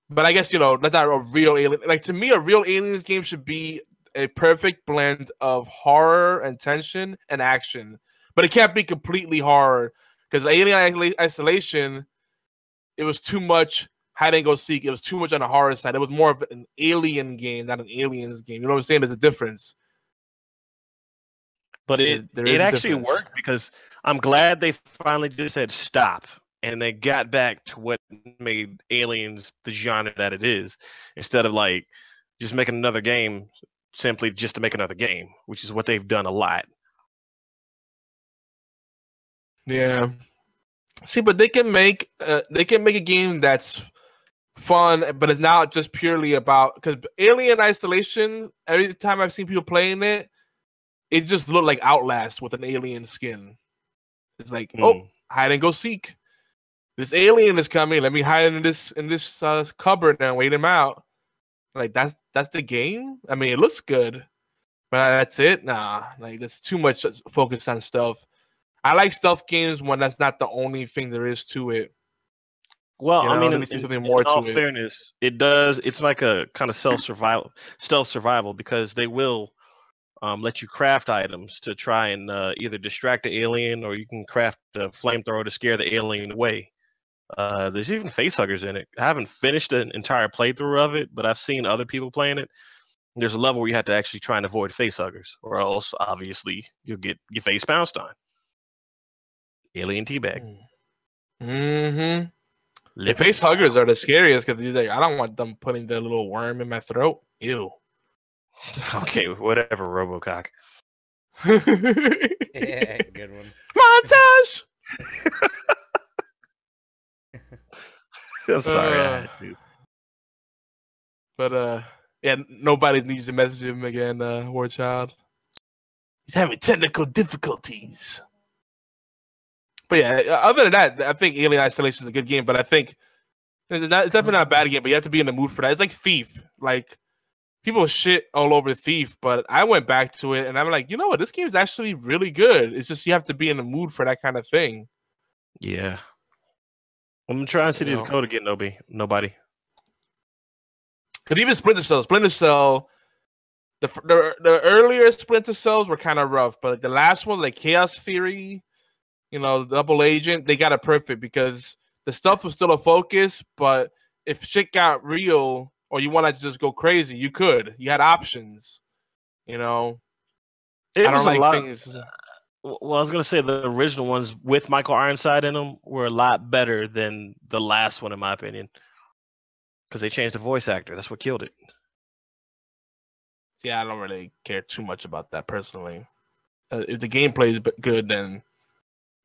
But I guess, you know, that's not a real Alien. Like, to me, a real Aliens game should be a perfect blend of horror and tension and action. But it can't be completely horror. Because Alien Isolation, it was too much hide-and-go-seek. It was too much on the horror side. It was more of an Alien game, not an Aliens game. You know what I'm saying? There's a difference. But it it, it actually difference. worked because I'm glad they finally just said stop and they got back to what made Aliens the genre that it is, instead of like just making another game simply just to make another game, which is what they've done a lot. Yeah. See, but they can make uh, they can make a game that's fun, but it's not just purely about, because Alien Isolation, every time I've seen people playing it, it just looked like Outlast with an alien skin. It's like, mm. oh, hide and go seek. This alien is coming. Let me hide in this in this uh, cupboard and wait him out. Like, that's that's the game. I mean, it looks good, but that's it. Nah, like, that's too much focus on stealth. I like stealth games when that's not the only thing there is to it. Well, you know, I mean, in, something in, more in all to fairness, it. it does. It's like a kind of self survival, stealth survival, because they will. Um, let you craft items to try and uh, either distract the alien, or you can craft a flamethrower to scare the alien away. Uh, there's even facehuggers in it. I haven't finished an entire playthrough of it, but I've seen other people playing it. There's a level where you have to actually try and avoid facehuggers, or else obviously you'll get your face pounced on. Alien teabag. Mm-hmm. The facehuggers are the scariest because like, I don't want them putting their little worm in my throat. Ew. Okay, whatever, Robocock. Yeah, good one. Montage! I'm sorry, uh, I had to. But, uh, yeah, nobody needs to message him again, uh, War Child. He's having technical difficulties. But, yeah, other than that, I think Alien Isolation is a good game, but I think It's, not, it's definitely not a bad game, but you have to be in the mood for that. It's like Thief. Like, people shit all over Thief, but I went back to it, and I'm like, you know what? This game is actually really good. It's just you have to be in the mood for that kind of thing. Yeah. I'm going to try and see the code again, Nobi. Nobody. Because even Splinter Cell. Splinter Cell, the, the, the earlier Splinter Cells were kind of rough, but the last one, like Chaos Theory, you know, Double Agent, they got it perfect because the stuff was still a focus, but if shit got real or you wanted to just go crazy, you could. You had options, you know. It I don't was like a lot things. Of, well, I was going to say the original ones with Michael Ironside in them were a lot better than the last one, in my opinion. Because they changed the voice actor. That's what killed it. Yeah, I don't really care too much about that, personally. Uh, if the gameplay is good, then,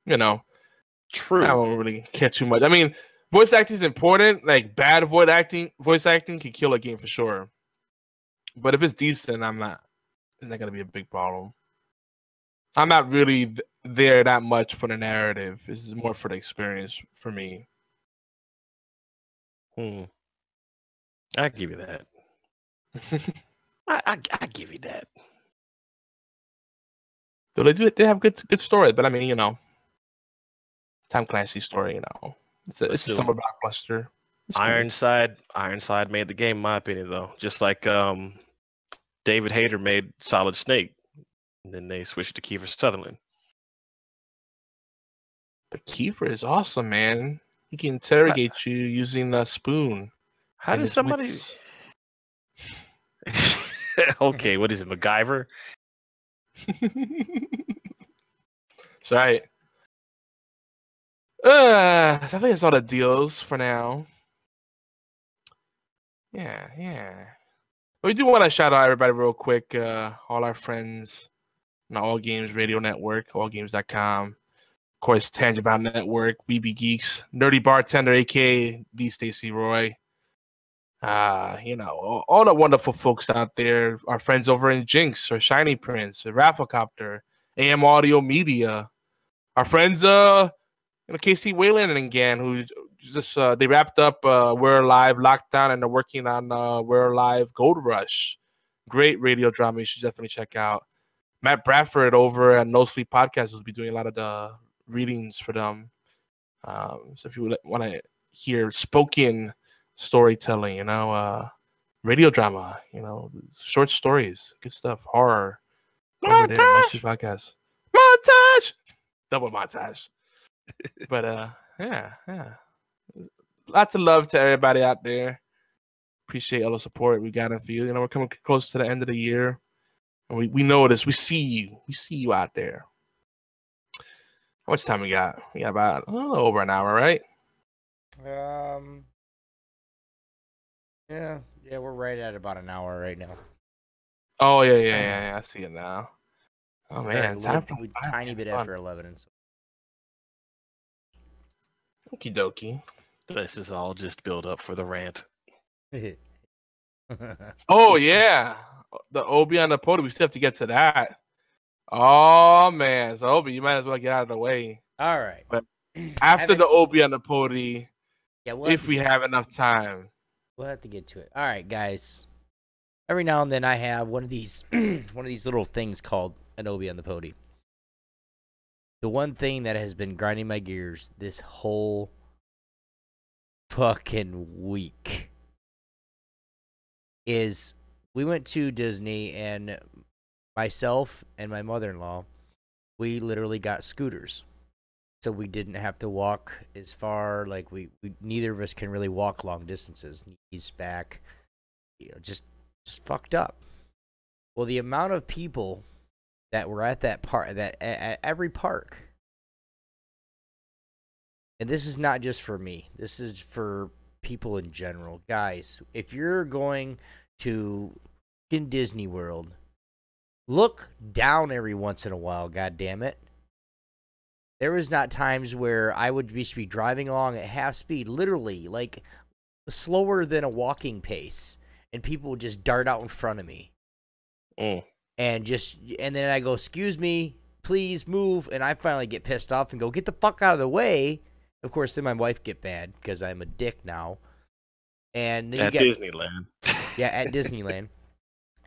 you know. True. I don't really care too much. I mean, voice acting is important. Like, bad voice acting voice acting can kill a game for sure. But if it's decent, I'm not. It's not going to be a big problem. I'm not really th there that much for the narrative. This is more for the experience for me. Hmm. I give you that. I, I I give you that. So they do it. They have good good story, but I mean, you know, Tom Clancy's story, you know, it's a, it's a summer blockbuster. It's Ironside cool. Ironside made the game, in my opinion, though. Just like um, David Hayter made Solid Snake, and then they switched to Kiefer Sutherland. But Kiefer is awesome, man. He can interrogate I... you using a spoon. How and did somebody? Okay, what is it, MacGyver? Sorry. Uh, I think it's all the deals for now. Yeah, yeah. We do want to shout out everybody real quick. Uh, all our friends on the All Games Radio Network, all games dot com. Of course, Tangibout Network, B B Geeks, Nerdy Bartender, A K A D. Stacy Roy. Uh, you know, all, all the wonderful folks out there, our friends over in Jinx or Shiny Prince or Rafflecopter, A M Audio Media, our friends, uh, you know, K C Whalen and Gan, who just uh, they wrapped up uh, We're Alive Lockdown and they're working on uh, We're Alive Gold Rush. Great radio drama, you should definitely check out. Matt Bradford over at No Sleep Podcast will be doing a lot of the readings for them. Um, so if you want to hear spoken storytelling, you know, uh, radio drama, you know, short stories, good stuff, horror. Montage. Over there, mostly podcast. Montage, double montage. But uh, yeah, yeah. Lots of love to everybody out there. Appreciate all the support we got in for you. You know, we're coming close to the end of the year, and we we know this. We see you. We see you out there. How much time we got? We got about a little over an hour, right? Um. Yeah, yeah, we're right at about an hour right now. Oh yeah, yeah, yeah, yeah. I see it now. Oh man, it's time for a tiny bit after eleven and so. Okie dokie. This is all just build up for the rant. Oh yeah, the Obi on the podium. We still have to get to that. Oh man, so Obi, you might as well get out of the way. All right. But after the Obi on the podium, yeah, we'll if we have enough time. We'll have to get to it. All right, guys. Every now and then I have one of these one of these little things called an Obi on the Podi. The one thing that has been grinding my gears this whole fucking week is we went to Disney, and myself and my mother-in-law, we literally got scooters. So we didn't have to walk as far. Like we, we neither of us can really walk long distances. Knees, back, you know, just just fucked up. Well, the amount of people that were at that park, that at, at every park, and this is not just for me. This is for people in general, guys. If you're going to in Disney World, look down every once in a while. God damn it. There was not times where I would be, be driving along at half speed, literally, like, slower than a walking pace, and people would just dart out in front of me. Mm. And just, and then I go, excuse me, please move, and I finally get pissed off and go, get the fuck out of the way. Of course, then my wife get mad, because I'm a dick now. and then at you got, Disneyland. Yeah, at Disneyland.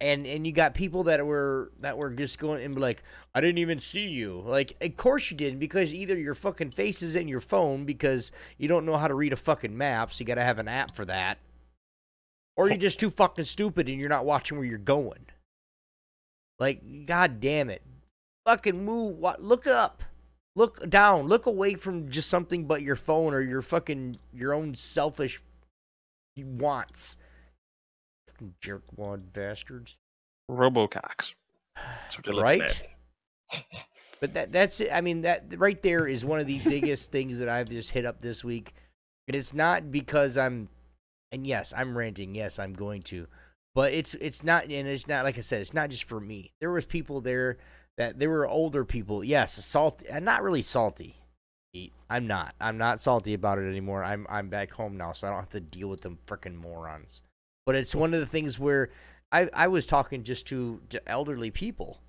And and you got people that were that were just going and be like, I didn't even see you. Like, of course you didn't, because either your fucking face is in your phone because you don't know how to read a fucking map, so you got to have an app for that. Or you're just too fucking stupid and you're not watching where you're going. Like, god damn it. Fucking move. What? Look up. Look down. Look away from just something but your phone or your fucking, your own selfish wants. Jerkwad bastards, Robococks, right? But that—that's it. I mean, that right there is one of the biggest things that I've just hit up this week, and it's not because I'm, and yes, I'm ranting. Yes, I'm going to, but it's—it's it's not, and it's not like I said. It's not just for me. There was people there that there were older people. Yes, salty. I'm not really salty. I'm not. I'm not salty about it anymore. I'm I'm back home now, so I don't have to deal with them freaking morons. But it's one of the things where I, I was talking just to, to elderly people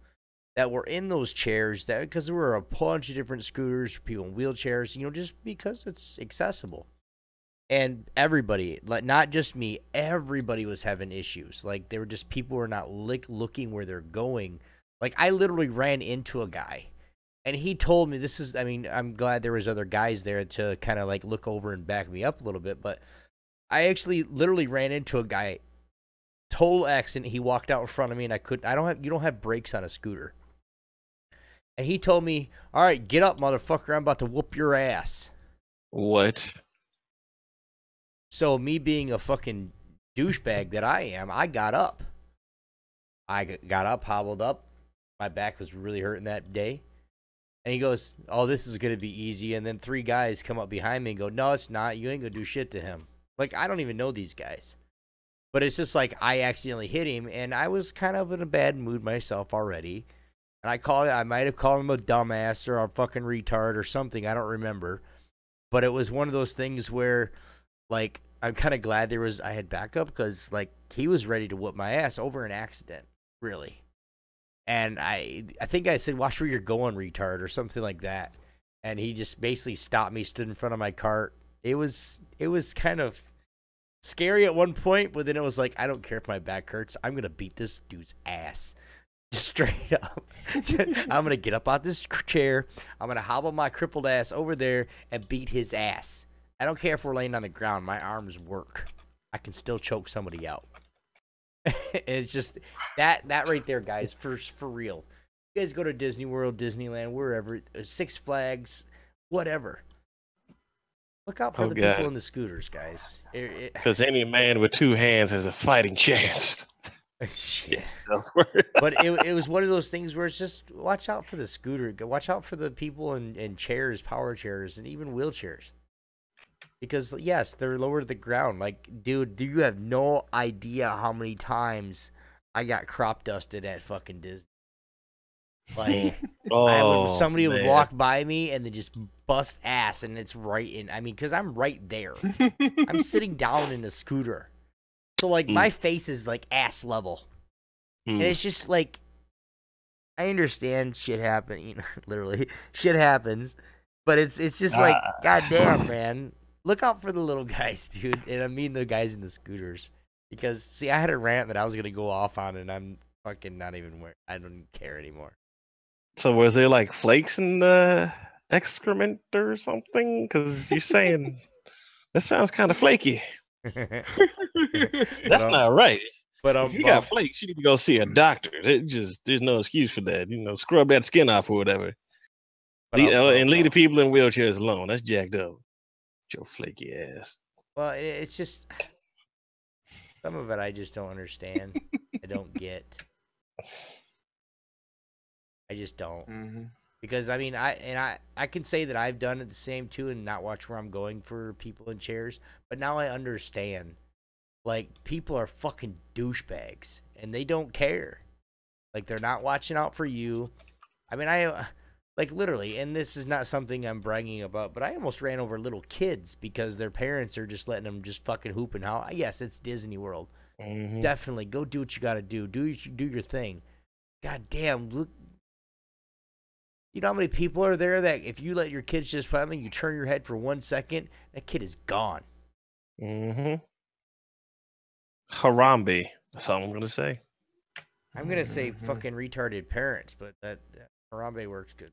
that were in those chairs, that because there were a bunch of different scooters, people in wheelchairs, you know, just because it's accessible. And everybody, like, not just me, everybody was having issues. Like, they were just, people were not lick, looking where they're going. Like, I literally ran into a guy, and he told me, this is, I mean, I'm glad there was other guys there to kind of, like, look over and back me up a little bit, but I actually literally ran into a guy, total accident. He walked out in front of me, and I couldn't. I don't have. You don't have brakes on a scooter. And he told me, "All right, get up, motherfucker. I'm about to whoop your ass." What? So me being a fucking douchebag that I am, I got up. I got up, hobbled up. My back was really hurting that day. And he goes, "Oh, this is gonna be easy." And then three guys come up behind me and go, "No, it's not. You ain't gonna do shit to him." Like, I don't even know these guys. But it's just like I accidentally hit him, and I was kind of in a bad mood myself already. And I called it, I might have called him a dumbass or a fucking retard or something. I don't remember. But it was one of those things where, like, I'm kind of glad there was, I had backup, because, like, he was ready to whoop my ass over an accident, really. And I, I think I said, watch where you're going, retard, or something like that. And he just basically stopped me, stood in front of my cart. It was it was kind of scary at one point, but then it was like, I don't care if my back hurts. I'm going to beat this dude's ass just straight up. I'm going to get up out this chair. I'm going to hobble my crippled ass over there and beat his ass. I don't care if we're laying on the ground. My arms work. I can still choke somebody out. It's just that that right there, guys, for, for real. You guys go to Disney World, Disneyland, wherever, Six Flags, whatever. Look out for oh, the God. people in the scooters, guys. Because any man with two hands has a fighting chance. Shit. But it, it was one of those things where it's just watch out for the scooter. Watch out for the people in, in chairs, power chairs, and even wheelchairs. Because, yes, they're lower to the ground. Like, dude, do you have no idea how many times I got crop dusted at fucking Disney? Like, oh, I would, somebody man. would walk by me and then just bust ass, and it's right in. I mean, because I'm right there. I'm sitting down in a scooter, so like mm. my face is like ass level, mm. and it's just like, I understand shit happen. You know, literally shit happens, but it's it's just like, uh, goddamn, man, look out for the little guys, dude, and I mean the guys in the scooters. Because see, I had a rant that I was gonna go off on, and I'm fucking not even where I don't care anymore. So was there like flakes in the excrement or something? Because you're saying that sounds kind of flaky. That's um, not right. But um, if you um, got flakes, you need to go see a doctor. It just there's no excuse for that. You know, scrub that skin off or whatever. Lead, um, uh, and leave the people in wheelchairs alone. That's jacked up. Your flaky ass. Well, it's just some of it I just don't understand. I don't get. I just don't. Mm-hmm. Because I mean, I and I, I can say that I've done it the same too, and not watch where I'm going for people in chairs. But now I understand, like, people are fucking douchebags, and they don't care. Like, they're not watching out for you. I mean, I, like, literally, and this is not something I'm bragging about, but I almost ran over little kids because their parents are just letting them just fucking hoop and howl. Yes, it's Disney World. Mm-hmm. Definitely go do what you gotta do. Do do your thing. God damn, look. You know how many people are there that if you let your kids just, I mean, you turn your head for one second, that kid is gone. Mm-hmm. Harambe. That's all I'm gonna say. I'm gonna say fucking retarded parents, but that, that Harambe works good.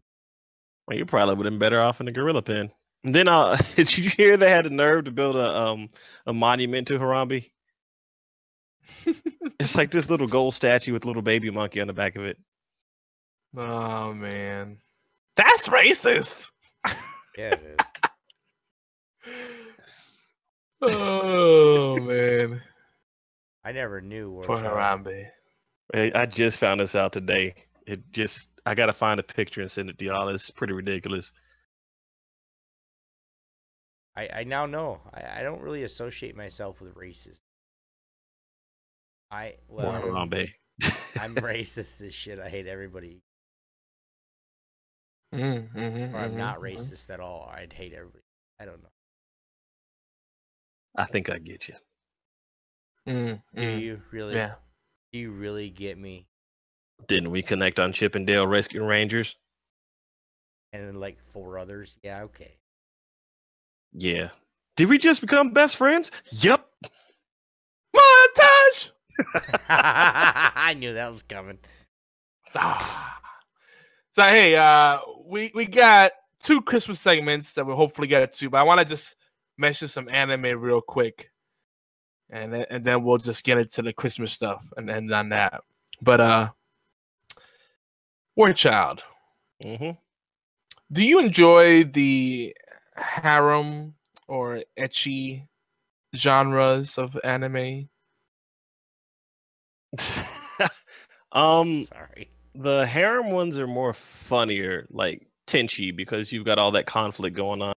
Well, you probably would have been better off in a gorilla pen. And then, uh, did you hear they had the nerve to build a um a monument to Harambe? It's like this little gold statue with a little baby monkey on the back of it. Oh man, that's racist. Yeah, it is. Oh man, I never knew where Harambe. I just found this out today. It just I gotta find a picture and send it to y'all. It's pretty ridiculous. I I now know. I, I don't really associate myself with racism. I well, Harambe. I'm racist as shit. I hate everybody. Mm, mm-hmm, or I'm mm-hmm, not racist mm-hmm. at all. I'd hate everybody. I don't know. I think I get you. Mm, Do mm, you really? Yeah. Do you really get me? Didn't we connect on Chip and Dale Rescue Rangers? And then like four others. Yeah, okay. Yeah. Did we just become best friends? Yep. Montage! I knew that was coming. Ah. So hey, uh, we we got two Christmas segments that we'll hopefully get to, but I want to just mention some anime real quick, and then, and then we'll just get into the Christmas stuff and end on that. But uh, War Child, mm-hmm. do you enjoy the harem or ecchi genres of anime? um, sorry. The harem ones are more funnier, like Tenchi, because you've got all that conflict going on.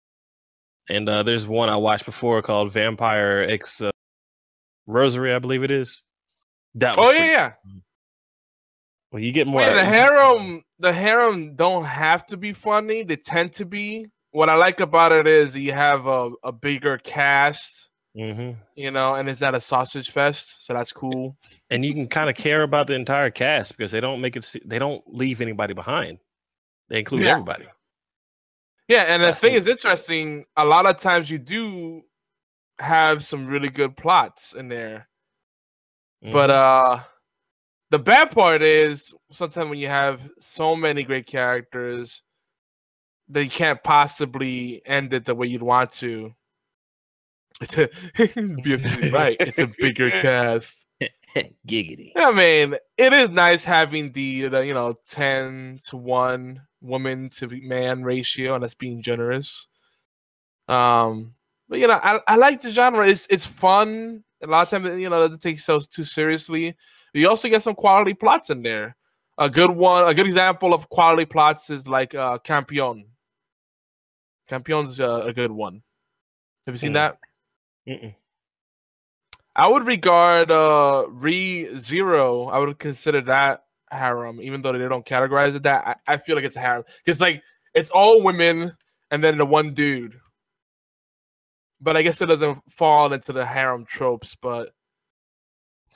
And uh, there's one I watched before called Vampire X uh, Rosary, I believe it is. That oh, yeah, yeah. Fun. Well, you get more. Wait, the harem, the harem don't have to be funny. They tend to be. What I like about it is you have a, a bigger cast. Mm-hmm. You know, and it's not a sausage fest, so that's cool. And you can kind of care about the entire cast because they don't make it. They don't leave anybody behind. They include yeah. everybody. Yeah, and that's the thing is interesting. A lot of times you do have some really good plots in there, mm-hmm. but uh, the bad part is sometimes when you have so many great characters, they can't possibly end it the way you'd want to. It's a, right. It's a bigger cast. Giggity. I mean, it is nice having the, the you know ten to one woman to man ratio, and that's being generous. Um, but you know, I I like the genre. It's it's fun. A lot of times, you know, it doesn't take itself too seriously. You also get some quality plots in there. A good one, a good example of quality plots is like uh, Campion. Campion's uh, a good one. Have you seen mm. that? Mm-mm. I would regard uh, Re Zero. I would consider that harem, even though they don't categorize it that. I, I feel like it's a harem because, like, it's all women and then the one dude. But I guess it doesn't fall into the harem tropes. But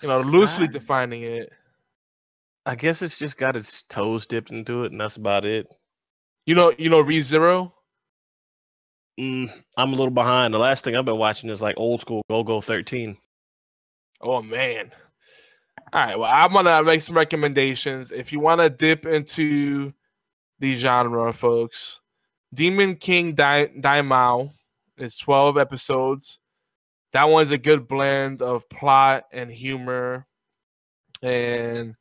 you know, loosely defining it, I guess it's just got its toes dipped into it, and that's about it. You know, you know, Re Zero. Mm, I'm a little behind. The last thing I've been watching is like old school Go-Go thirteen. Oh man! All right, well I'm gonna make some recommendations. If you want to dip into the genre, folks, Demon King Daimao is twelve episodes. That one's a good blend of plot and humor, and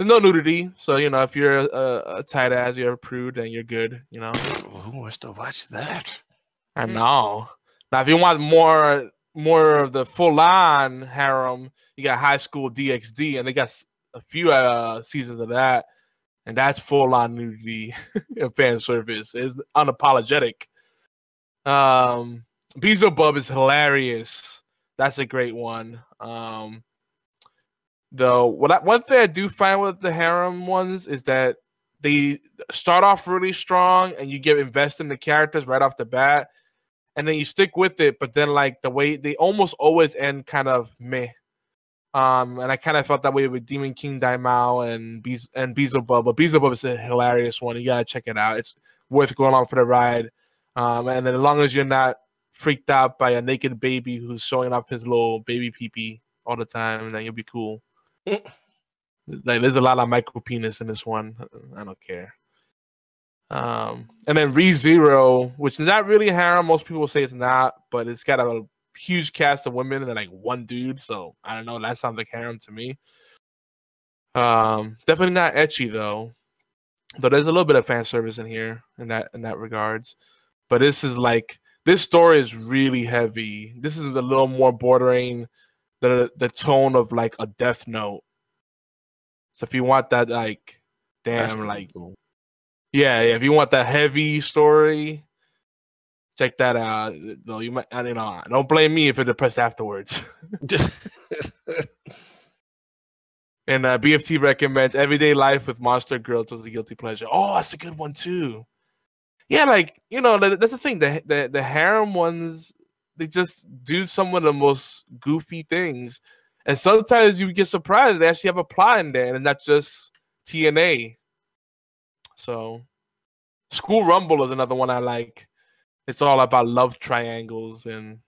there's no nudity. So you know, if you're a, a tight ass, you're a prude, then you're good. You know, who wants to watch that? I know. Now, if you want more, more of the full-on harem, you got High School D X D, and they got a few uh, seasons of that, and that's full-on nudity and fan service. It's unapologetic. Um, Beelzebub is hilarious. That's a great one. Um, though, what I, one thing I do find with the harem ones is that they start off really strong, and you get invested in the characters right off the bat. And then you stick with it, but then like the way they almost always end kind of meh. Um, and I kind of felt that way with Demon King Daimao and Beez and Beelzebub. But Beelzebub is a hilarious one. You gotta check it out. It's worth going on for the ride. Um, and then as long as you're not freaked out by a naked baby who's showing off his little baby peepee all the time, and then you'll be cool. Like, there's a lot of micro penis in this one. I don't care. Um, and then Re Zero, which is not really harem. Most people say it's not, but it's got a huge cast of women and like one dude. So I don't know. That sounds like harem to me. Um, definitely not ecchi though. Though there's a little bit of fan service in here in that in that regards. But this is like this story is really heavy. This is a little more bordering the the tone of like a Death Note. So if you want that, like, damn, like, yeah, yeah, if you want that heavy story, check that out. No, you might, I don't know. Don't blame me if you're depressed afterwards. And uh, B F T recommends Everyday Life with Monster Girls was a guilty pleasure. Oh, that's a good one too. Yeah, like, you know, that's the thing. The the, the harem ones, they just do some of the most goofy things. And sometimes you get surprised they actually have a plot in there and not just T N A. So, School Rumble is another one I like. It's all about love triangles and,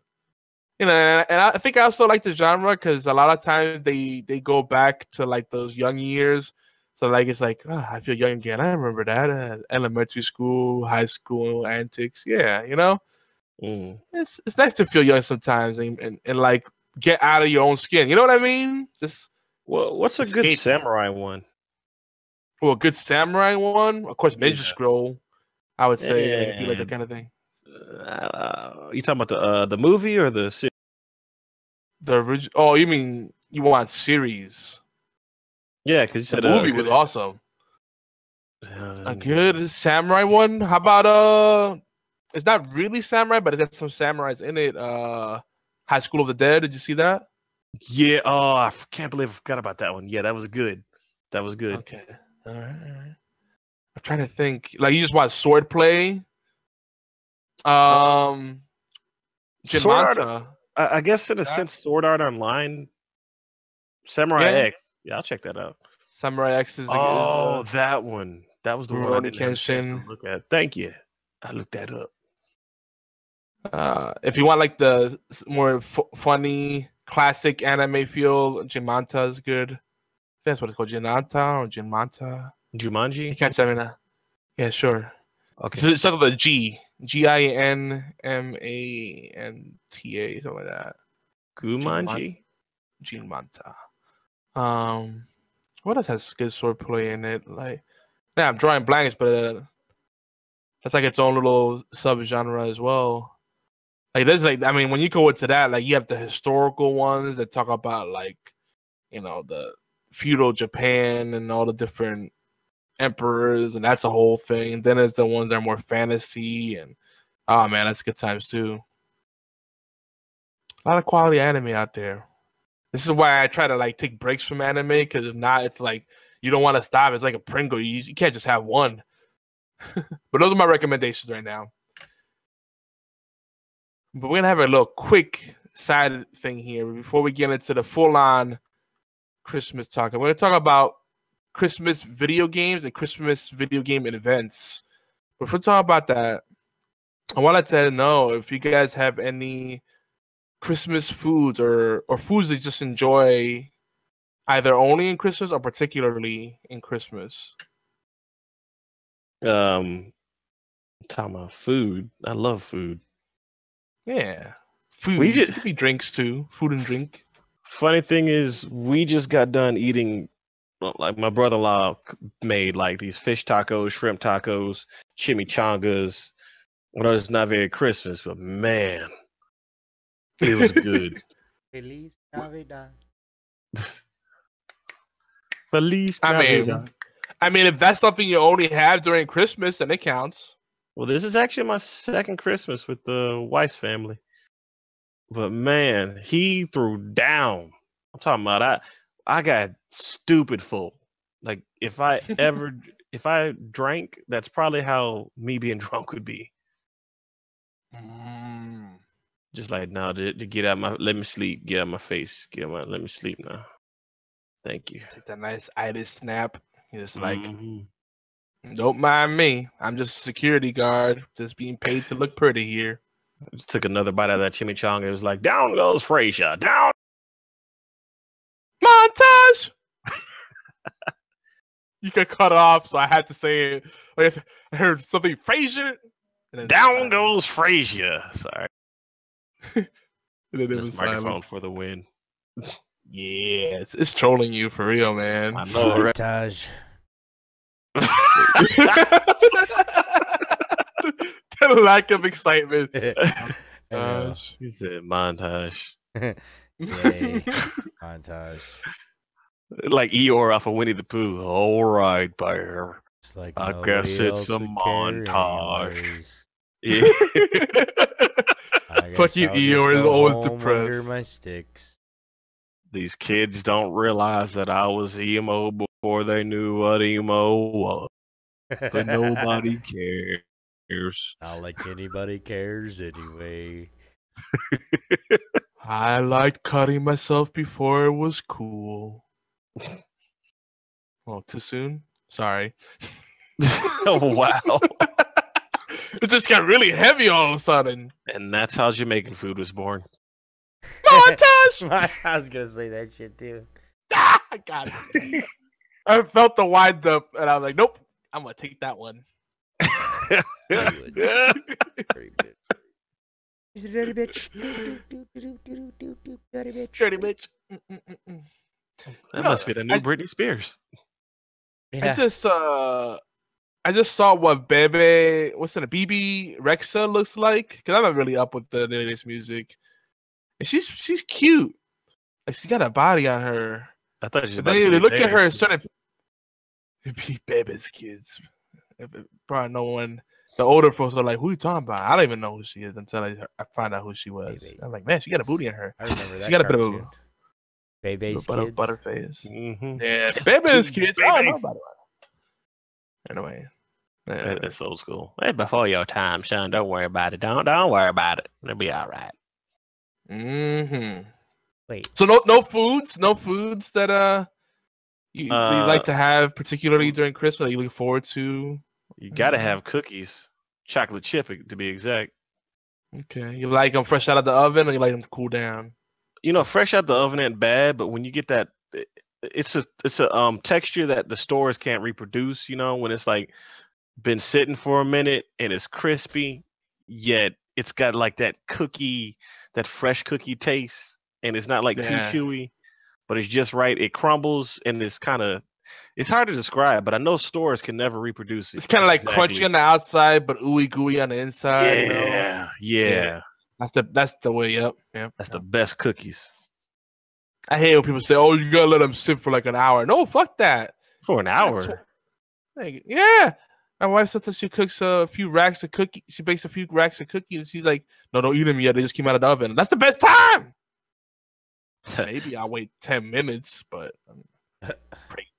you know, and I think I also like the genre because a lot of times they, they go back to like those young years. So, like, it's like, oh, I feel young again. I remember that. Uh, elementary school, high school antics. Yeah, you know? Mm. It's, it's nice to feel young sometimes and, and, and like, get out of your own skin. You know what I mean? Just well, what's a escape. Good samurai one? Well, a good samurai one, of course, Ninja yeah. Scroll. I would say yeah. if you like that kind of thing. Uh, you talking about the uh, the movie or the series? The original? Oh, you mean you want series? Yeah, because you said the movie uh, was awesome. Uh, a good samurai one. How about uh? It's not really samurai, but it's got some samurais in it. Uh. High School of the Dead. Did you see that? Yeah. Oh, I can't believe I forgot about that one. Yeah, that was good. That was good. Okay. All right. All right. I'm trying to think. Like, you just watched Swordplay. Um, Sword Art, I guess in a yeah. sense, Sword Art Online. Samurai yeah. X. Yeah, I'll check that out. Samurai X is. Oh, good, uh, that one. That was the Rurouni one I didn't have a chance to look at. Thank you. I looked that up. Uh, if you want like the more f funny classic anime feel, Jinmanta is good. That's what it's called, Jinmanta or Jinmanta. Jumanji. You can't tell me that. Yeah, sure. Okay. So it's sort of a G, G I N M A N T A, something like that. Gumanji. Jinmanta. Um, what else has good swordplay in it? Like, yeah, I'm drawing blanks, but uh, that's like its own little subgenre as well. Like, there's like, I mean, when you go into that, like, you have the historical ones that talk about, like, you know, the feudal Japan and all the different emperors, and that's a whole thing. And then there's the ones that are more fantasy, and oh man, that's good times too. A lot of quality anime out there. This is why I try to like take breaks from anime, because if not, it's like you don't want to stop. It's like a Pringle, you, you can't just have one. But those are my recommendations right now. But we're going to have a little quick side thing here before we get into the full-on Christmas talk. We're going to talk about Christmas video games and Christmas video game events. But if we're talking about that, I wanted to know if you guys have any Christmas foods or, or foods that you just enjoy either only in Christmas or particularly in Christmas. Um, talking about food. I love food. Yeah, food. We just, it could be drinks too. Food and drink. Funny thing is, we just got done eating. Like, my brother-in-law made like these fish tacos, shrimp tacos, chimichangas. I know it's not very Christmas, but man, it was good. Feliz Navidad. Feliz Navidad. I mean, I mean, if that's something you only have during Christmas, then it counts. Well, this is actually my second Christmas with the wife's family. But man, he threw down. I'm talking about I I got stupid full. Like, if I ever if I drank, that's probably how me being drunk would be. Mm. Just like, no, to, to get out my let me sleep, get out my face, get out my let me sleep now. Thank you. Take that nice itis snap. You're just like, mm-hmm. Don't mind me. I'm just a security guard, just being paid to look pretty here. I just took another bite out of that chimichanga. It was like, down goes Frasier. Down. you got cut off, so I had to say it. I guess I heard something, Frasier. And then Down goes Frasier. Sorry. And then it was microphone silent. For the win. Yeah, it's, it's trolling you for real, man. I know, right? The lack of excitement. Uh, he said montage. Yay. Montage. Like Eeyore off of Winnie the Pooh. All right, bear. It's like I guess it's a montage. Yeah. Fuck you, Eeyore. Is always depressed. Under my sticks. These kids don't realize that I was emo before they knew what emo was. But nobody cares. Not like anybody cares anyway. I liked cutting myself before it was cool. Well, too soon? Sorry. Oh, wow. It just got really heavy all of a sudden. And that's how Jamaican food was born. Montage! I was going to say that shit, too. Ah, I got it. I felt the wind up, and I was like, nope, I'm going to take that one. Very good. He's a dirty bitch. Dirty bitch. Dirty bitch. Mm -mm -mm -mm. That no, must be the new I, Britney Spears. Yeah. I just uh, I just saw what Bebe, what's in a B B Rexa looks like, because I'm not really up with the latest music. And she's she's cute. Like she got a body on her. I thought she. They look at her and started. It'd be Bebe's kids. Probably no one. The older folks are like, "Who are you talking about?" I don't even know who she is until I I find out who she was. Bebe. I'm like, man, she got a booty in her. I remember that. She got cartoon. a bit of. A, Bebe's kids, Butterface. Mm-hmm. Yeah, Bebe's kids. I don't know about it. Anyway, yeah. That's so cool. It's before your time, son. Don't worry about it. Don't don't worry about it. It'll be all right. Mm-hmm. Wait. So no no foods, no foods that uh you uh, like to have, particularly during Christmas, that you look forward to. You gotta have cookies, chocolate chip to be exact. Okay, you like them fresh out of the oven, or you like them to cool down? You know, fresh out the oven ain't bad, but when you get that, it's a it's a um texture that the stores can't reproduce. You know, when it's like been sitting for a minute and it's crispy, yet it's got like that cookie, that fresh cookie taste, and it's not like yeah. too chewy, but it's just right. It crumbles and it's kind of it's hard to describe, but I know stores can never reproduce it. It's kind of like exactly. crunchy on the outside, but ooey gooey on the inside. Yeah, you know? yeah. yeah. That's the that's the way up. Yeah, that's the best cookies. I hate when people say, "Oh, you gotta let them sit for like an hour." No, fuck that. For an hour. Yeah, my wife says that she cooks a few racks of cookies. She bakes a few racks of cookies, and she's like, "No, don't eat them yet. They just came out of the oven." That's the best time. Maybe I'll wait ten minutes, but I'm pretty.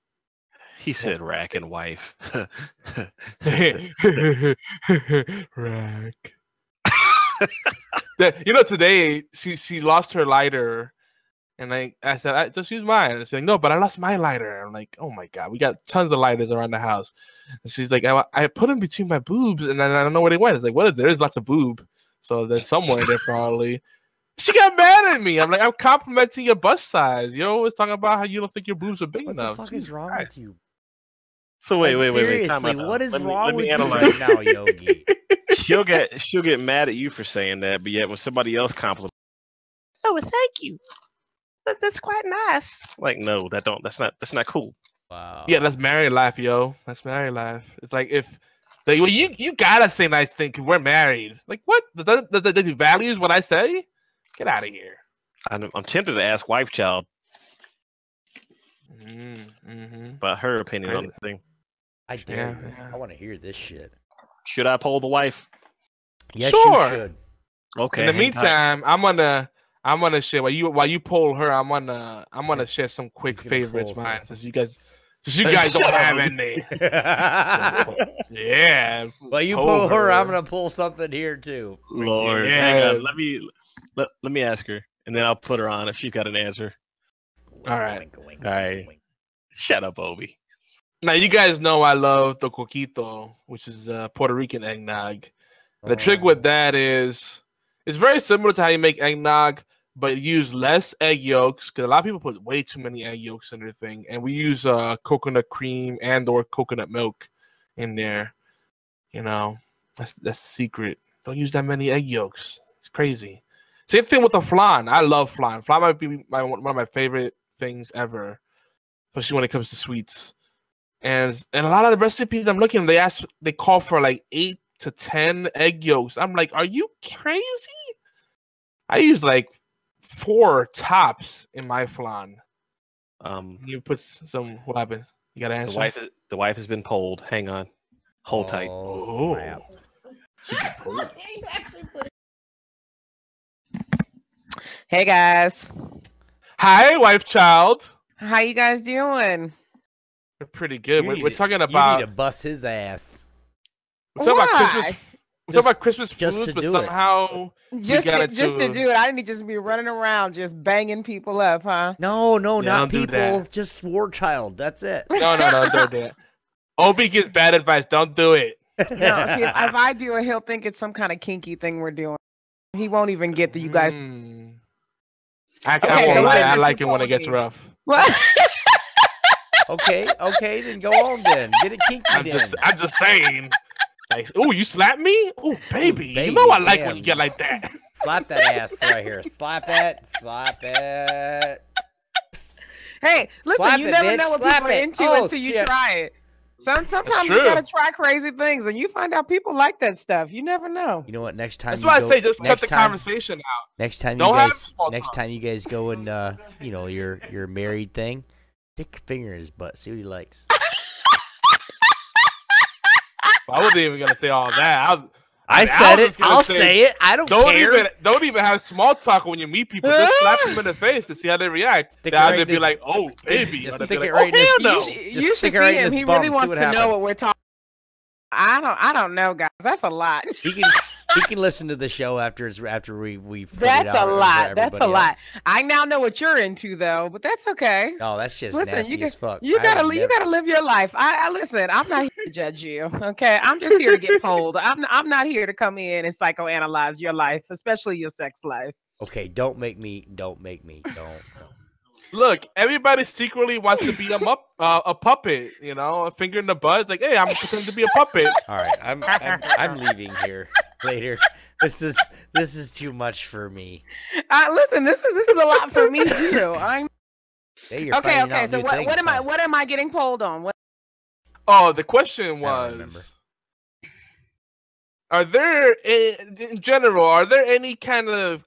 He said, "Rack and wife." Rack. You know, today she she lost her lighter, and like I said, I just use mine. And she's like, no, but I lost my lighter. I'm like, oh my god, we got tons of lighters around the house. And she's like, I, I put them between my boobs, and then I don't know where they went. It's like, what is there? There's lots of boob, so there's somewhere there probably. She got mad at me. I'm like, I'm complimenting your bust size. You're always talking about how you don't think your boobs are big what enough. What the fuck Jeez, is wrong God. with you? So wait, like, wait, wait, wait. Seriously, what is let wrong me, with you right now, Yogi? She'll get she'll get mad at you for saying that, but yet when somebody else compliments, oh, well, thank you. That's, that's quite nice. Like, no, that don't. That's not. That's not cool. Wow. Yeah, that's married life, yo. That's married life. It's like if they, well, you you gotta say nice things. Cause we're married. Like, what? Does that do values what I say? Get out of here. I'm, I'm tempted to ask wife child, mm-hmm. about her opinion on the thing. I do. Yeah, yeah. I want to hear this shit. Should I poll the wife? Yes, sure. You should. Okay. In the meantime, tight. I'm gonna I'm gonna share while you while you poll her. I'm gonna I'm gonna share some quick favorites mine since you guys since you guys don't have any. Yeah. While you poll her, her, I'm gonna pull something here too. Lord, yeah. Hang on. Let me let, let me ask her, and then I'll put her on if she's got an answer. All right. Wink, wink, wink, All right. Wink, wink. Shut up, Obi. Now, you guys know I love the coquito, which is uh, Puerto Rican eggnog. And the oh. trick with that is, it's very similar to how you make eggnog, but use less egg yolks because a lot of people put way too many egg yolks in their thing. And we use uh, coconut cream and or coconut milk in there. You know, that's that's the secret. Don't use that many egg yolks. It's crazy. Same thing with the flan. I love flan. Flan might be my, one of my favorite things ever, especially when it comes to sweets. And and a lot of the recipes I'm looking, they ask, they call for like eight to ten egg yolks. I'm like, are you crazy? I use like four tops in my flan. Um, you put some. What happened? You gotta answer. The wife, the wife has been polled. Hang on, hold tight. Oh, snap. Hey guys. Hi, wife, child. How you guys doing? We're pretty good. We're, we're talking about. You need to bust his ass. We're talking Why? about Christmas. We're just, talking about Christmas just foods, to but do somehow it. Just to, just to... to do it. I didn't just be running around just banging people up, huh? No, no, yeah, not people. Just war child. That's it. No, no, no, don't do that. Obi gives bad advice. Don't do it. No, see, if, if I do it, he'll think it's some kind of kinky thing we're doing. He won't even get that you guys. Mm. I, okay, I won't so lie. I like it when it gets rough. What? Okay, okay, then go on then. Get it kinky. I'm then. Just, I'm just saying. Like, oh, you slap me? Oh, baby. baby. You know I damn. like when you get like that. Slap that ass right here. Slap it. Slap it. Hey, listen, slap you it, never bitch. know what slap people it. are into oh, until you shit. try it. Some, sometimes you gotta try crazy things, and you find out people like that stuff. You never know. You know what? Next time, that's why I say just cut the time, conversation out. Next time, Don't you guys, next time. time you guys go and uh, you know your your married thing, stick your finger in his butt. See what he likes. I wasn't even gonna say all that. I, was, I, I mean, said I it. I'll say, say it. I don't, don't care. Even, don't even have small talk when you meet people. Just slap them in the face to see how they react. Stick now right they'd be this, like, "Oh, baby," just stick it right in. You should, you should see right him. He really wants to happens. know what we're talking. I don't. I don't know, guys. That's a lot. He can. He can listen to the show after it's after we we've. That's a lot. That's a lot. Else. I now know what you're into though, but that's okay. No, that's just listen, nasty you as can, fuck. You I gotta you never... gotta live your life. I, I listen. I'm not here to judge you. Okay, I'm just here to get polled. I'm I'm not here to come in and psychoanalyze your life, especially your sex life. Okay, don't make me. Don't make me. Don't. don't. Look, everybody secretly wants to be a mup, uh, a puppet. You know, a finger in the butt. It's like, hey, I'm pretending to be a puppet. All right, I'm I'm, I'm leaving here. Later, this is this is too much for me. Uh, listen, this is this is a lot for me too. I'm hey, you're okay. Okay, so what, what am I what am I getting polled on? What... Oh, the question was: Are there in general are there any kind of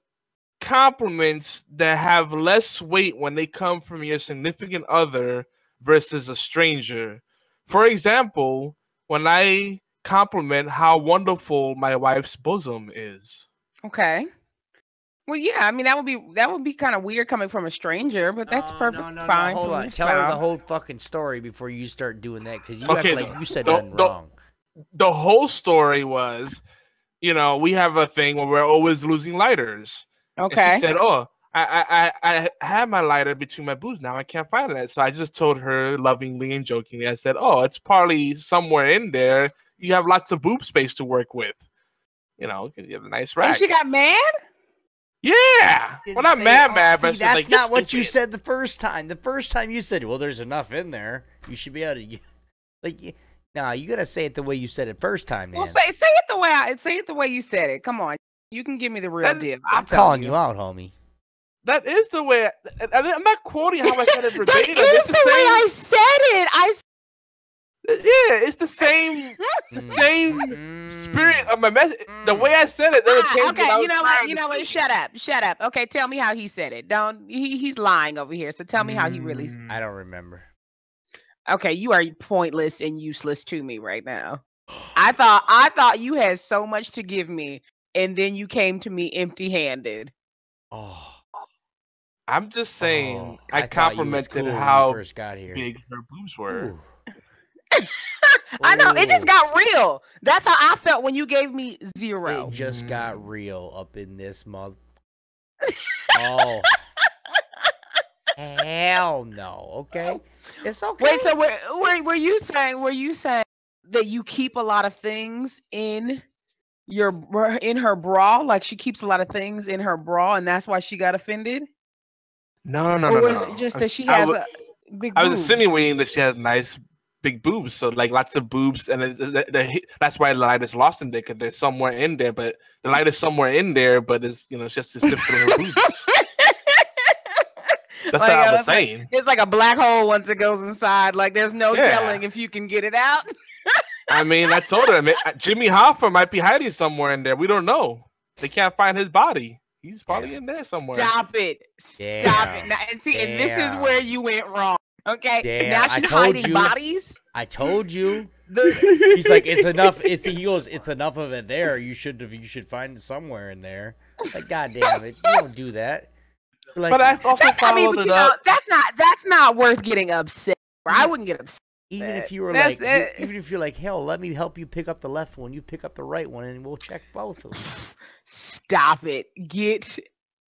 compliments that have less weight when they come from your significant other versus a stranger? For example, when I compliment how wonderful my wife's bosom is. Okay. Well, yeah, I mean that would be that would be kind of weird coming from a stranger, but that's no, perfect. No, no, fine. No, hold on, tell spouse. her the whole fucking story before you start doing that because you okay, act like you said the, nothing the, wrong. The whole story was, you know, we have a thing where we're always losing lighters. Okay. And she said, "Oh, I I I had my lighter between my boobs. Now I can't find it." So I just told her lovingly and jokingly. I said, "Oh, it's probably somewhere in there. You have lots of boob space to work with, you know. You have a nice rack." And she got mad. Yeah, well, not mad, it. mad, but see, that's like, not what stupid. you said the first time. The first time you said, "Well, there's enough in there. You should be able to." Like, nah, you gotta say it the way you said it first time, man. Well, say say it the way I say it the way you said it. Come on, you can give me the real that, deal. I'm, I'm calling you out, homie. That is the way. I, I'm not quoting how I said it verbatim. That is the, the way I said it. I. Yeah, it's the same same spirit of my message. The way I said it, ah, okay. You know what? You know what? Shut up! Shut up! Okay, tell me how he said it. Don't he? He's lying over here. So tell me how he really. Said it. I don't remember. Okay, you are pointless and useless to me right now. I thought I thought you had so much to give me, and then you came to me empty-handed. Oh. I'm just saying. Oh, I, I complimented cool how first got here. big her boobs were. Ooh. I know. Ooh. It just got real. That's how I felt when you gave me zero. It just got real up in this month. Oh. Hell no. Okay. It's okay. Wait, so were, were, were you saying were you saying that you keep a lot of things in your in her bra, like she keeps a lot of things in her bra, and that's why she got offended? No, no, or no, no. Or was no. it just that she has was, a big? I was insinuating that she has nice big boobs, so like lots of boobs, and it, the, the, that's why the light is lost in there, because they're somewhere in there. But the light is somewhere in there, but it's you know it's just to sift through her boobs. That's like, what I was like, saying. It's like a black hole once it goes inside. Like there's no yeah. telling if you can get it out. I mean, I told her, I mean, Jimmy Hoffa might be hiding somewhere in there. We don't know. They can't find his body. He's probably yeah. in there somewhere. Stop it. Stop yeah. it. Now, and see, yeah. and this is where you went wrong. Okay. Yeah. Now she's I told hiding you. bodies. I told you. He's like, it's enough. It's he goes, it's enough of it there. You should you should find it somewhere in there. Like, goddamn it, you don't do that. Like, but I also followed I mean, but it know, up. That's not that's not worth getting upset. Or I wouldn't get upset. Even if you were that's like, you, even if you're like, hell, let me help you pick up the left one, you pick up the right one, and we'll check both of them. Stop it! Get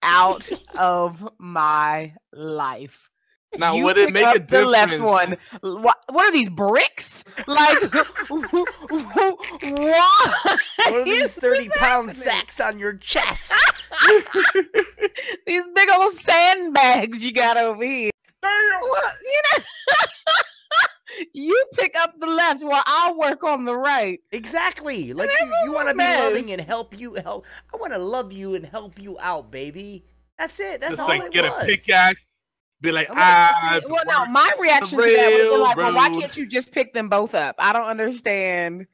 out of my life. Now, you would it make a difference? The left one. What, what are these bricks? Like, what? What are these thirty-pound sacks on your chest? These big old sandbags you got over here. Well, you know. You pick up the left while I'll work on the right. Exactly. Like you, you want to be loving and help you help. I want to love you and help you out, baby. That's it. That's Just all like, it get was. Get a pickaxe. Be like, like ah. Well, no, my reaction to that was like, well, why can't you just pick them both up? I don't understand.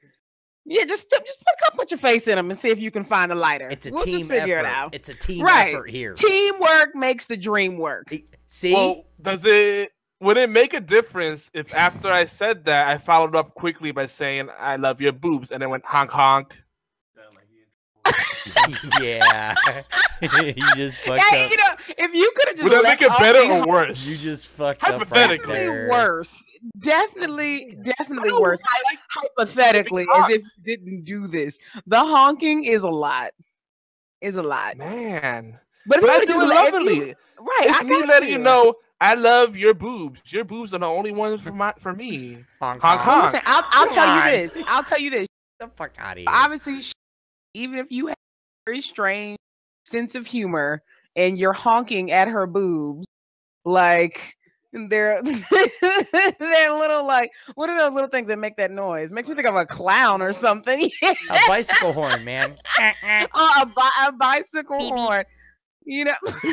Yeah, just just put a bunch of face in them and see if you can find a lighter. It's a we'll team just figure effort. It out. It's a team right. effort here. Teamwork makes the dream work. See? Well, does it? Would it make a difference if after I said that, I followed up quickly by saying, I love your boobs, and then went honk honk? Yeah. You just fucked yeah, up. You know, if you could have just Would that make it better or worse? You just fucked up right there. Worse. Definitely, definitely worse. Like hypothetically, as if you didn't do this. The honking is a lot. Is a lot. Man. But, but I do it lovingly. You, right. It's I me letting you know. I love your boobs. Your boobs are the only ones for my for me. Honk, honk, honk. Listen, I'll, I'll tell on. you this. I'll tell you this. Get the fuck out of here. Obviously, even if you have a very strange sense of humor and you're honking at her boobs, like they're they're little like what are those little things that make that noise? Makes me think of a clown or something. A bicycle horn, man. uh, a, bi a bicycle horn. You know, oh, see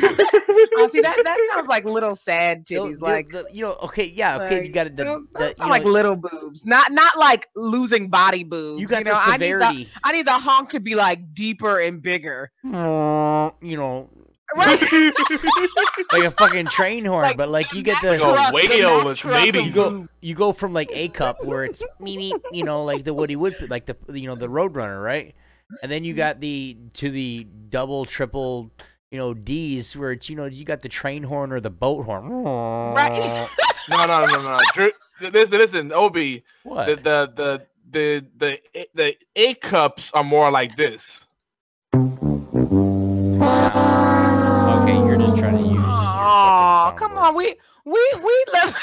that that sounds like little sad titties, the, like the, you know. Okay, yeah, okay, like, you got it. That's like know, little boobs, not not like losing body boobs. You got you know, the severity. I need the, I need the honk to be like deeper and bigger. Uh, you know, right? Like a fucking train horn, like, but like you get the truck, whale is maybe you go you go from like A Cup where it's me, you know, like the Woody Woodpecker, like the you know the Roadrunner, right? And then you got the to the double triple. You know, D's where it's, you know, you got the train horn or the boat horn. Right. No, no, no, no, no. Listen, listen, Obi. What? The, the, the, the, the, the A cups are more like this. Wow. Okay, you're just trying to use. Oh, come on. We, we, we love.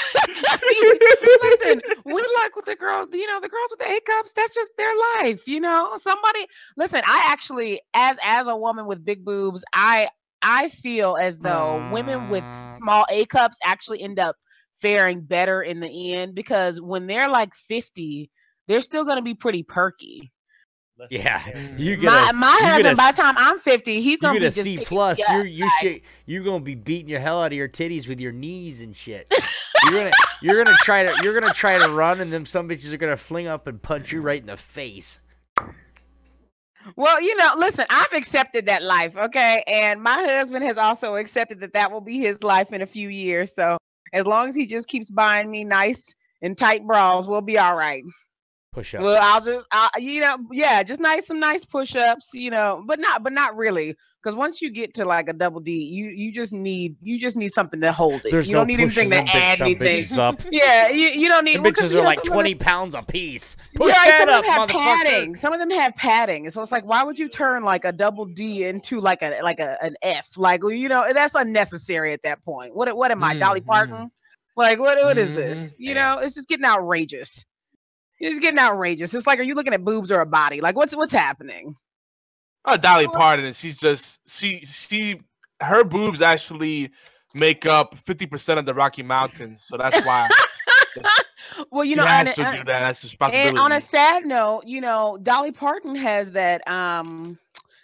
Listen, we like with the girls, you know, the girls with the A cups, that's just their life, you know? Somebody, listen, I actually, as, as a woman with big boobs, I, I feel as though women with small A cups actually end up faring better in the end because when they're like fifty, they're still going to be pretty perky. Yeah, you get my, a, my you husband. Get a, by the time I'm fifty, he's gonna you get be a C plus. You're you shit. You're gonna be beating your hell out of your titties with your knees and shit. You're gonna you're gonna try to you're gonna try to run, and then some bitches are gonna fling up and punch you right in the face. Well, you know, listen, I've accepted that life, okay, and my husband has also accepted that that will be his life in a few years. So as long as he just keeps buying me nice and tight bras, we'll be all right. Push-ups. Well, I'll just, I'll, you know, yeah, just nice, some nice push-ups, you know, but not, but not really, because once you get to like a double D, you you just need, you just need something to hold it. There's you no don't need anything to add anything. Up. Yeah, you you don't need. The bitches well, are like twenty them, pounds a piece. Push yeah, that up, motherfucker. Padding. Some of them have padding, so it's like, why would you turn like a double D into like a like a an F? Like you know, that's unnecessary at that point. What what am I, mm-hmm. Dolly Parton? Like what what is this? You know, it's just getting outrageous. It's getting outrageous. It's like, are you looking at boobs or a body? Like, what's what's happening? Not Dolly Parton. She's just she she her boobs actually make up fifty percent of the Rocky Mountains, so that's why. Well, you she know, has and, to and, do that. That's responsibility. And on a sad note, you know, Dolly Parton has that um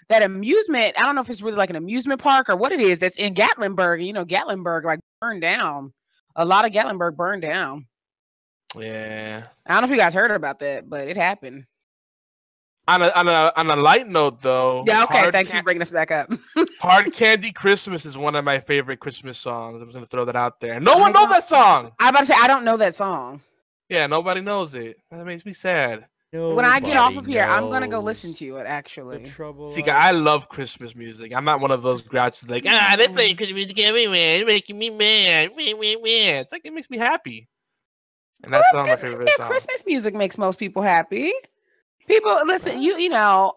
that amusement. I don't know if it's really like an amusement park or what it is. That's in Gatlinburg. You know, Gatlinburg like burned down. A lot of Gatlinburg burned down. Yeah. I don't know if you guys heard about that, but it happened. On a, on a, on a light note, though. Yeah, okay. Hard Thanks for bringing us back up. Hard Candy Christmas is one of my favorite Christmas songs. I'm just going to throw that out there. No one knows that song. I'm about to say, I don't know that song. Yeah, nobody knows it. That makes me sad. Nobody when I get off of here, I'm going to go listen to it, actually. See, I love Christmas music. I'm not one of those grouches like, ah, they play Christmas music everywhere. You're making me mad. It's like, it makes me happy. And that's well, some of my favorite songs. Christmas music makes most people happy. People, listen, you you know,